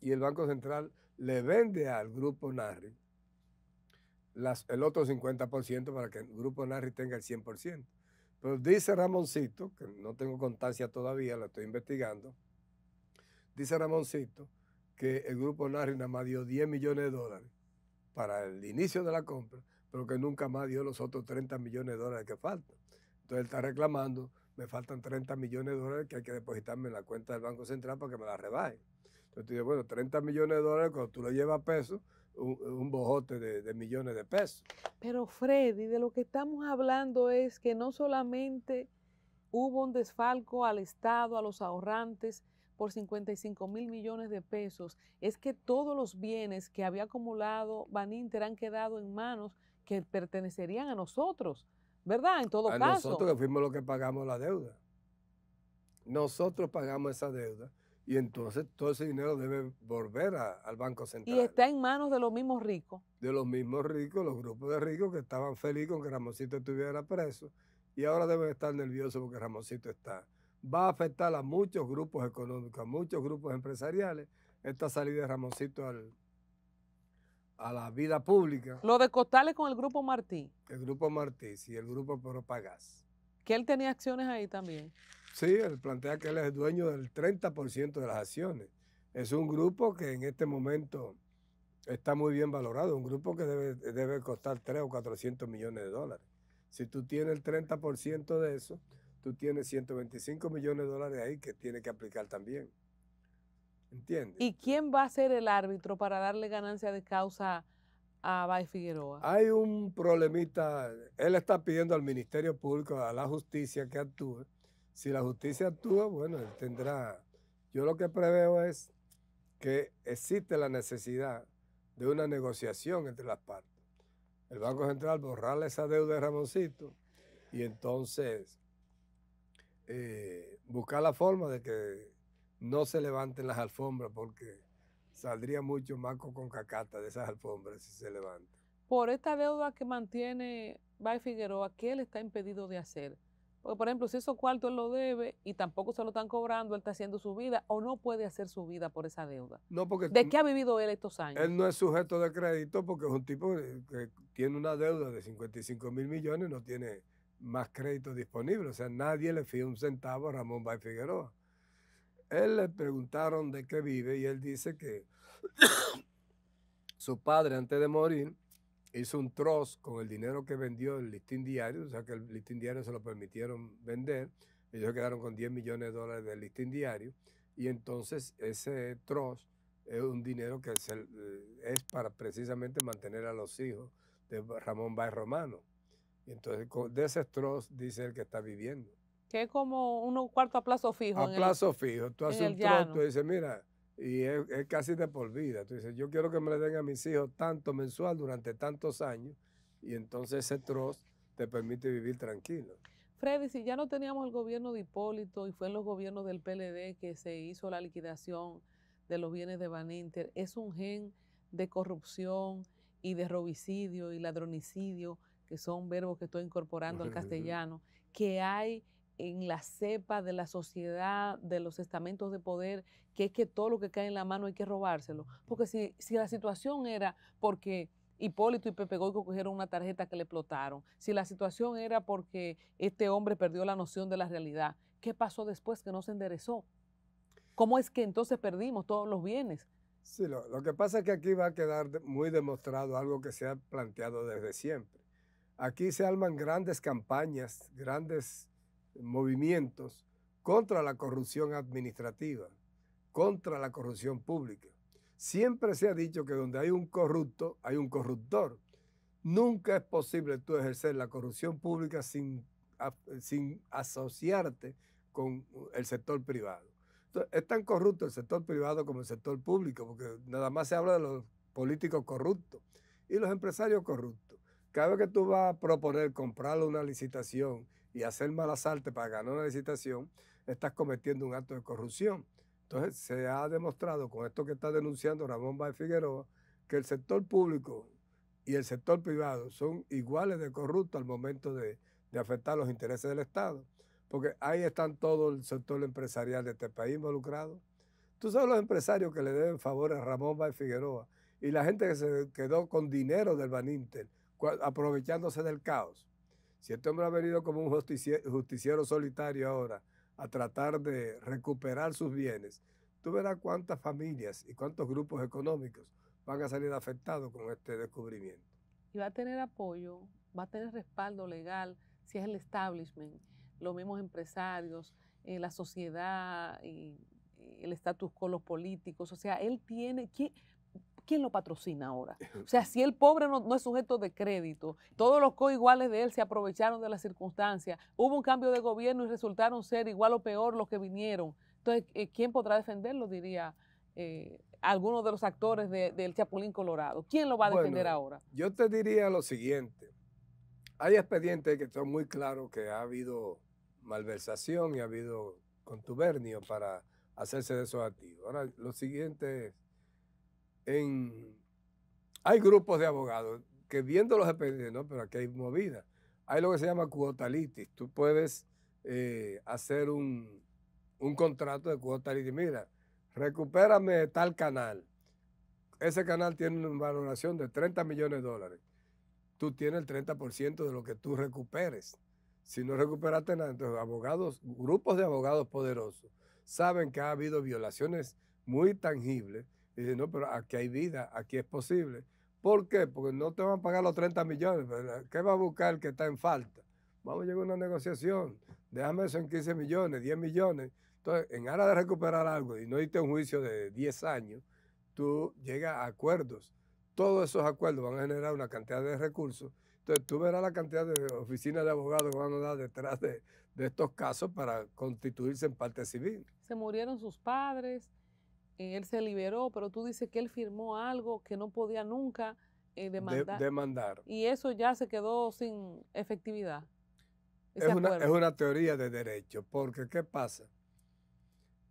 y el Banco Central le vende al grupo Nari las, el otro cincuenta por ciento para que el grupo Nari tenga el cien por ciento. Pero dice Ramoncito, que no tengo constancia todavía, la estoy investigando, dice Ramoncito que el grupo Nari nada más dio diez millones de dólares para el inicio de la compra, pero que nunca más dio los otros treinta millones de dólares que faltan. Entonces él está reclamando, me faltan treinta millones de dólares que hay que depositarme en la cuenta del Banco Central para que me la rebajen. Entonces tú dices, bueno, treinta millones de dólares, cuando tú lo llevas a pesos, un, un bojote de, de millones de pesos. Pero Freddy, de lo que estamos hablando es que no solamente hubo un desfalco al Estado, a los ahorrantes, por cincuenta y cinco mil millones de pesos. Es que todos los bienes que había acumulado Baninter han quedado en manos que pertenecerían a nosotros, ¿verdad? En todo caso. A nosotros que fuimos los que pagamos la deuda. Nosotros pagamos esa deuda y entonces todo ese dinero debe volver a, al Banco Central. Y está en manos de los mismos ricos. De los mismos ricos, los grupos de ricos que estaban felices con que Ramoncito estuviera preso y ahora deben estar nerviosos porque Ramoncito está... Va a afectar a muchos grupos económicos, a muchos grupos empresariales, esta salida de Ramoncito al, a la vida pública. Lo de Costales con el Grupo Martí. El Grupo Martí, y sí, el Grupo Propagás. Que él tenía acciones ahí también. Sí, él plantea que él es dueño del treinta por ciento de las acciones. Es un grupo que en este momento está muy bien valorado, un grupo que debe, debe costar trescientos o cuatrocientos millones de dólares. Si tú tienes el treinta por ciento de eso... tú tienes ciento veinticinco millones de dólares ahí que tiene que aplicar también. ¿Entiendes? ¿Y quién va a ser el árbitro para darle ganancia de causa a Báez Figueroa? Hay un problemita. Él está pidiendo al Ministerio Público, a la justicia que actúe. Si la justicia actúa, bueno, él tendrá... Yo lo que preveo es que existe la necesidad de una negociación entre las partes. El Banco Central borrarle esa deuda de Ramoncito y entonces... Eh, buscar la forma de que no se levanten las alfombras porque saldría mucho maco con cacata de esas alfombras si se levantan. Por esta deuda que mantiene Báez Figueroa, ¿qué él está impedido de hacer? Porque, por ejemplo, si esos cuartos él lo debe y tampoco se lo están cobrando, él está haciendo su vida o no puede hacer su vida por esa deuda. No, porque ¿de qué ha vivido él estos años? Él no es sujeto de crédito porque es un tipo que tiene una deuda de cincuenta y cinco mil millones, no tiene... más crédito disponible, o sea, nadie le fía un centavo a Ramón Báez Figueroa. Él le preguntaron de qué vive y él dice que su padre antes de morir hizo un trust con el dinero que vendió el Listín Diario, o sea que el Listín Diario se lo permitieron vender, ellos quedaron con diez millones de dólares del Listín Diario y entonces ese trust es un dinero que se, es para precisamente mantener a los hijos de Ramón Báez Romano. Y entonces, de ese trozo, dice el que está viviendo. Que es como un cuarto a plazo fijo. A plazo fijo. Tú haces un trozo, tú dices, mira, y es, es casi de por vida. Tú dices, yo quiero que me le den a mis hijos tanto mensual durante tantos años. Y entonces ese trozo te permite vivir tranquilo. Freddy, si ya no teníamos el gobierno de Hipólito y fue en los gobiernos del P L D que se hizo la liquidación de los bienes de Baninter, es un gen de corrupción y de robicidio y ladronicidio, que son verbos que estoy incorporando al castellano, que hay en la cepa de la sociedad, de los estamentos de poder, que es que todo lo que cae en la mano hay que robárselo. Porque si, si la situación era porque Hipólito y Pepe Goico cogieron una tarjeta que le explotaron, si la situación era porque este hombre perdió la noción de la realidad, ¿qué pasó después que no se enderezó? ¿Cómo es que entonces perdimos todos los bienes? Sí, lo, lo que pasa es que aquí va a quedar muy demostrado algo que se ha planteado desde siempre. Aquí se arman grandes campañas, grandes movimientos contra la corrupción administrativa, contra la corrupción pública. Siempre se ha dicho que donde hay un corrupto, hay un corruptor. Nunca es posible tú ejercer la corrupción pública sin, sin asociarte con el sector privado. Entonces, es tan corrupto el sector privado como el sector público, porque nada más se habla de los políticos corruptos y los empresarios corruptos. Cada vez que tú vas a proponer comprarle una licitación y hacer malas artes para ganar una licitación, estás cometiendo un acto de corrupción. Entonces se ha demostrado con esto que está denunciando Ramón Báez Figueroa que el sector público y el sector privado son iguales de corruptos al momento de, de afectar los intereses del Estado. Porque ahí están todo el sector empresarial de este país involucrado. Tú sabes los empresarios que le deben favores a Ramón Báez Figueroa y la gente que se quedó con dinero del Baninter, aprovechándose del caos. Si este hombre ha venido como un justiciero, justiciero solitario ahora a tratar de recuperar sus bienes, tú verás cuántas familias y cuántos grupos económicos van a salir afectados con este descubrimiento. y va a tener apoyo, va a tener respaldo legal si es el establishment, los mismos empresarios, eh, la sociedad, y, y el status quo, los políticos. O sea, él tiene... ¿quién, ¿quién lo patrocina ahora? O sea, si el pobre no, no es sujeto de crédito, todos los coiguales de él se aprovecharon de las circunstancias, hubo un cambio de gobierno y resultaron ser igual o peor los que vinieron. Entonces, ¿quién podrá defenderlo? Diría eh, alguno de los actores de, del Chapulín Colorado. ¿Quién lo va a defender bueno, ahora? Yo te diría lo siguiente. Hay expedientes que son muy claros que ha habido malversación y ha habido contubernio para hacerse de esos activos. Ahora, lo siguiente es, En, hay grupos de abogados que viendo los expedientes, no, pero aquí hay movida. Hay lo que se llama cuotalitis. Tú puedes eh, hacer un, un contrato de cuotalitis. Mira, recupérame tal canal. Ese canal tiene una valoración de treinta millones de dólares. Tú tienes el treinta por ciento de lo que tú recuperes. Si no recuperaste nada, entonces abogados, grupos de abogados poderosos saben que ha habido violaciones muy tangibles. Dice, no, pero aquí hay vida, aquí es posible. ¿Por qué? Porque no te van a pagar los treinta millones. ¿Qué va a buscar el que está en falta? Vamos a llegar a una negociación. Déjame eso en quince millones, diez millones. Entonces, en aras de recuperar algo y no irte a un juicio de diez años, tú llegas a acuerdos. Todos esos acuerdos van a generar una cantidad de recursos. Entonces, tú verás la cantidad de oficinas de abogados que van a dar detrás de, de estos casos para constituirse en parte civil. Se murieron sus padres. Él se liberó, pero tú dices que él firmó algo que no podía nunca eh, demandar. De, demandar. Y eso ya se quedó sin efectividad. Es una, es una teoría de derecho, porque ¿qué pasa?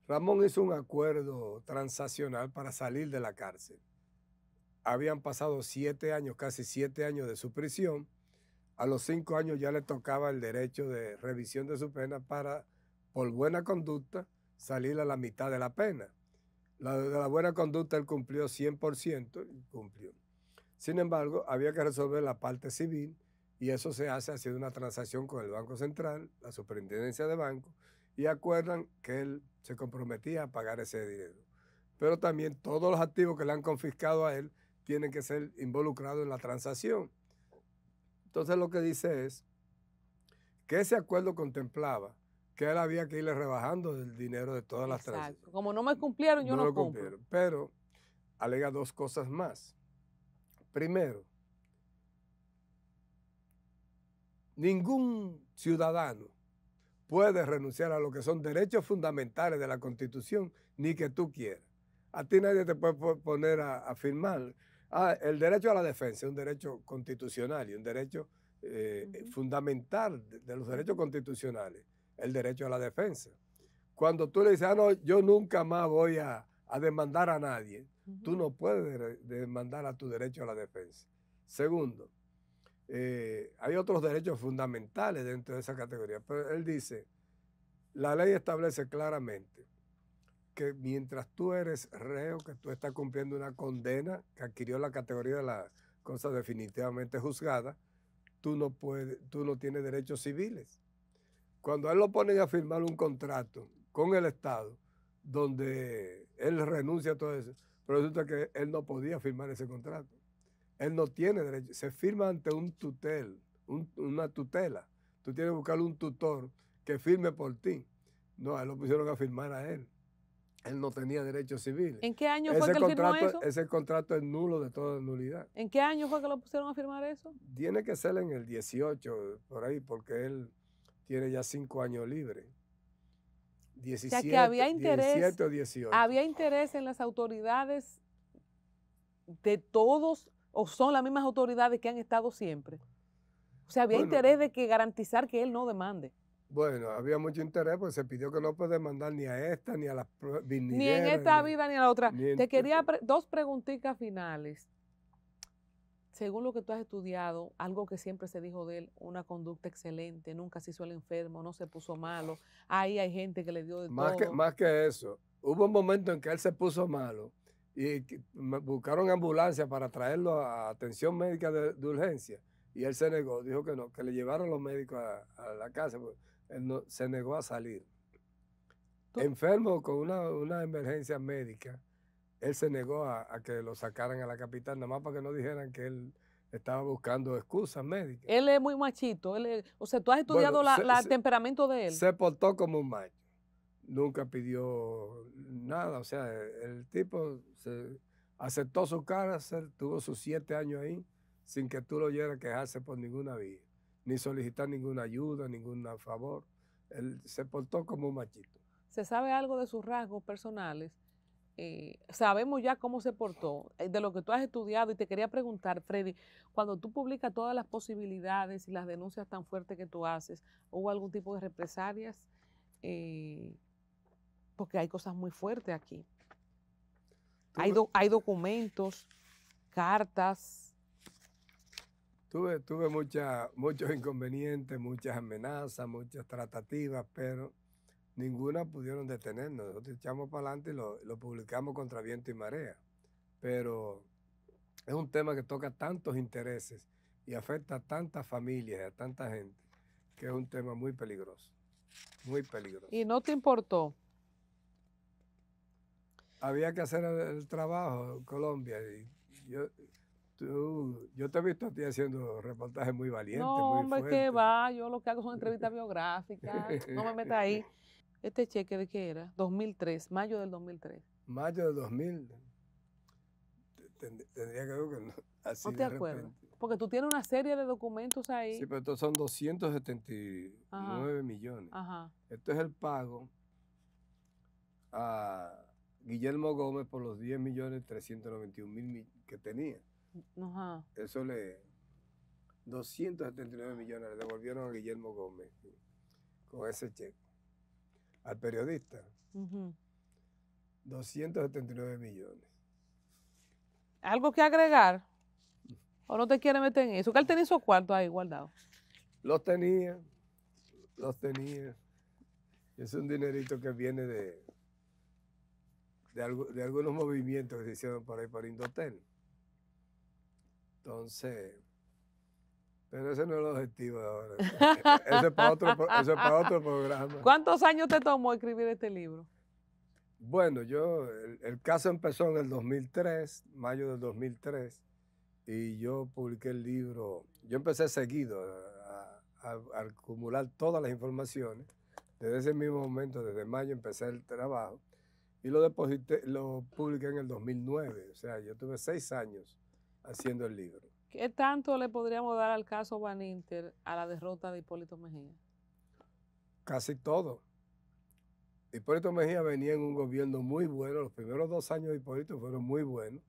Ramón hizo un acuerdo transaccional para salir de la cárcel. Habían pasado siete años, casi siete años de su prisión. A los cinco años ya le tocaba el derecho de revisión de su pena para, por buena conducta, salir a la mitad de la pena. La, de la buena conducta él cumplió cien por ciento y cumplió. Sin embargo, había que resolver la parte civil y eso se hace haciendo una transacción con el Banco Central, la superintendencia de banco, y acuerdan que él se comprometía a pagar ese dinero. Pero también todos los activos que le han confiscado a él tienen que ser involucrados en la transacción. Entonces lo que dice es que ese acuerdo contemplaba que él había que irle rebajando el dinero de todas las transacciones. Como no me cumplieron, yo no, no lo cumplo. Cumplieron. Pero alega dos cosas más. Primero, ningún ciudadano puede renunciar a lo que son derechos fundamentales de la Constitución, ni que tú quieras. A ti nadie te puede poner a, a firmar. Ah, el derecho a la defensa es un derecho constitucional y un derecho eh, uh-huh. fundamental de, de los derechos constitucionales. El derecho a la defensa. Cuando tú le dices, ah, no, yo nunca más voy a, a demandar a nadie, uh-huh. tú no puedes demandar a tu derecho a la defensa. Segundo, eh, hay otros derechos fundamentales dentro de esa categoría, pero él dice, la ley establece claramente que mientras tú eres reo, que tú estás cumpliendo una condena que adquirió la categoría de la cosa definitivamente juzgada, tú no puedes, tú no tienes derechos civiles. Cuando a él lo ponen a firmar un contrato con el Estado, donde él renuncia a todo eso, pero resulta que él no podía firmar ese contrato. Él no tiene derecho. Se firma ante un tutel, un, una tutela. Tú tienes que buscar un tutor que firme por ti. No, a él lo pusieron a firmar a él. Él no tenía derechos civiles. ¿En qué año fue que él firmó eso? Ese contrato es nulo de toda nulidad. ¿En qué año fue que lo pusieron a firmar eso? Tiene que ser en el dieciocho, por ahí, porque él... tiene ya cinco años libre. diecisiete, o sea que había interés, diecisiete o dieciocho. Había interés en las autoridades de todos, o son las mismas autoridades que han estado siempre. O sea, había bueno, interés de que garantizar que él no demande. Bueno, había mucho interés porque se pidió que no puede demandar ni a esta, ni a las vinideras. Ni en esta ni, vida, ni a la otra. Te en, quería pre dos preguntitas finales. Según lo que tú has estudiado, algo que siempre se dijo de él, una conducta excelente, nunca se hizo el enfermo, no se puso malo, ahí hay gente que le dio de más todo. Que, más que eso, hubo un momento en que él se puso malo y buscaron ambulancia para traerlo a atención médica de, de urgencia y él se negó, dijo que no, que le llevaron los médicos a, a la casa, porque él no, se negó a salir. ¿Tú? Enfermo con una, una emergencia médica, él se negó a, a que lo sacaran a la capital, nada más para que no dijeran que él Estaba buscando excusas médicas. Él es muy machito. Él es, o sea, tú has estudiado bueno, la, se, la se, temperamento de él. Se portó como un macho. Nunca pidió nada. O sea, el tipo se aceptó su cárcel, tuvo sus siete años ahí, sin que tú lo oyeras quejarse por ninguna vía, ni solicitar ninguna ayuda, ningún favor. Él se portó como un machito. ¿Se sabe algo de sus rasgos personales? Eh, sabemos ya cómo se portó, de lo que tú has estudiado, y te quería preguntar, Freddy, cuando tú publicas todas las posibilidades y las denuncias tan fuertes que tú haces, ¿hubo algún tipo de represalias? Eh, porque hay cosas muy fuertes aquí. Hay, do, hay documentos, cartas. Tuve, tuve mucha, muchos inconvenientes, muchas amenazas, muchas tratativas, pero ninguna pudieron detenernos. Nosotros echamos para adelante y lo, lo publicamos contra viento y marea. Pero es un tema que toca tantos intereses y afecta a tantas familias y a tanta gente, que es un tema muy peligroso, muy peligroso. ¿Y no te importó? Había que hacer el, el trabajo en Colombia. Y yo, tú, yo te he visto a ti haciendo reportajes muy valientes, no, muy hombre, fuertes. Que va, yo lo que hago son entrevistas biográficas, no me metas ahí. ¿Este cheque de qué era? dos mil tres, mayo del dos mil tres. Mayo del dos mil. Tendría que ver que no. Así no te acuerdas. Porque tú tienes una serie de documentos ahí. Sí, pero estos son doscientos setenta y nueve ajá, millones. Ajá. Esto es el pago a Guillermo Gómez por los diez millones trescientos noventa y un mil que tenía. Ajá. Eso le... doscientos setenta y nueve millones le devolvieron a Guillermo Gómez con ese cheque. Al periodista, uh-huh. doscientos setenta y nueve millones. ¿Algo que agregar? ¿O no te quiere meter en eso? ¿Que él tenía esos cuartos ahí guardados? Los tenía, los tenía. Es un dinerito que viene de, de, algo, de algunos movimientos que se hicieron por ahí, por Indotel. Entonces... Pero ese no es el objetivo de ahora. Ese es para otro, ese es para otro programa. ¿Cuántos años te tomó escribir este libro? Bueno, yo, el, el caso empezó en el dos mil tres, mayo del dos mil tres, y yo publiqué el libro. Yo empecé seguido a, a, a acumular todas las informaciones. Desde ese mismo momento, desde mayo, empecé el trabajo y lo deposité, lo publiqué en el dos mil nueve. O sea, yo tuve seis años haciendo el libro. ¿Qué tanto le podríamos dar al caso Baninter a la derrota de Hipólito Mejía? Casi todo. Hipólito Mejía venía en un gobierno muy bueno. Los primeros dos años de Hipólito fueron muy buenos,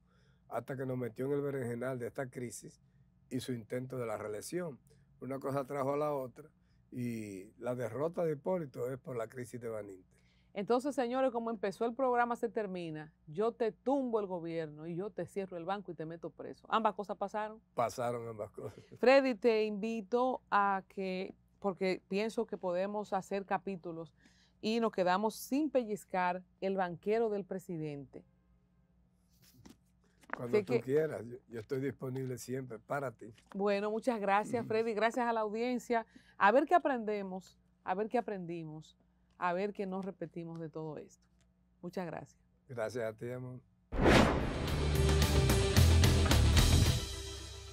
hasta que nos metió en el berenjenal de esta crisis y su intento de la reelección. Una cosa trajo a la otra y la derrota de Hipólito es por la crisis de Baninter. Entonces, señores, como empezó el programa, se termina. Yo te tumbo el gobierno y yo te cierro el banco y te meto preso. ¿Ambas cosas pasaron? Pasaron ambas cosas. Freddy, te invito a que, porque pienso que podemos hacer capítulos y nos quedamos sin pellizcar El Banquero del Presidente. Cuando Así tú que, quieras, yo, yo estoy disponible siempre para ti. Bueno, muchas gracias, Freddy. Gracias a la audiencia. A ver qué aprendemos, a ver qué aprendimos. A ver qué nos repetimos de todo esto. Muchas gracias. Gracias a ti, amor.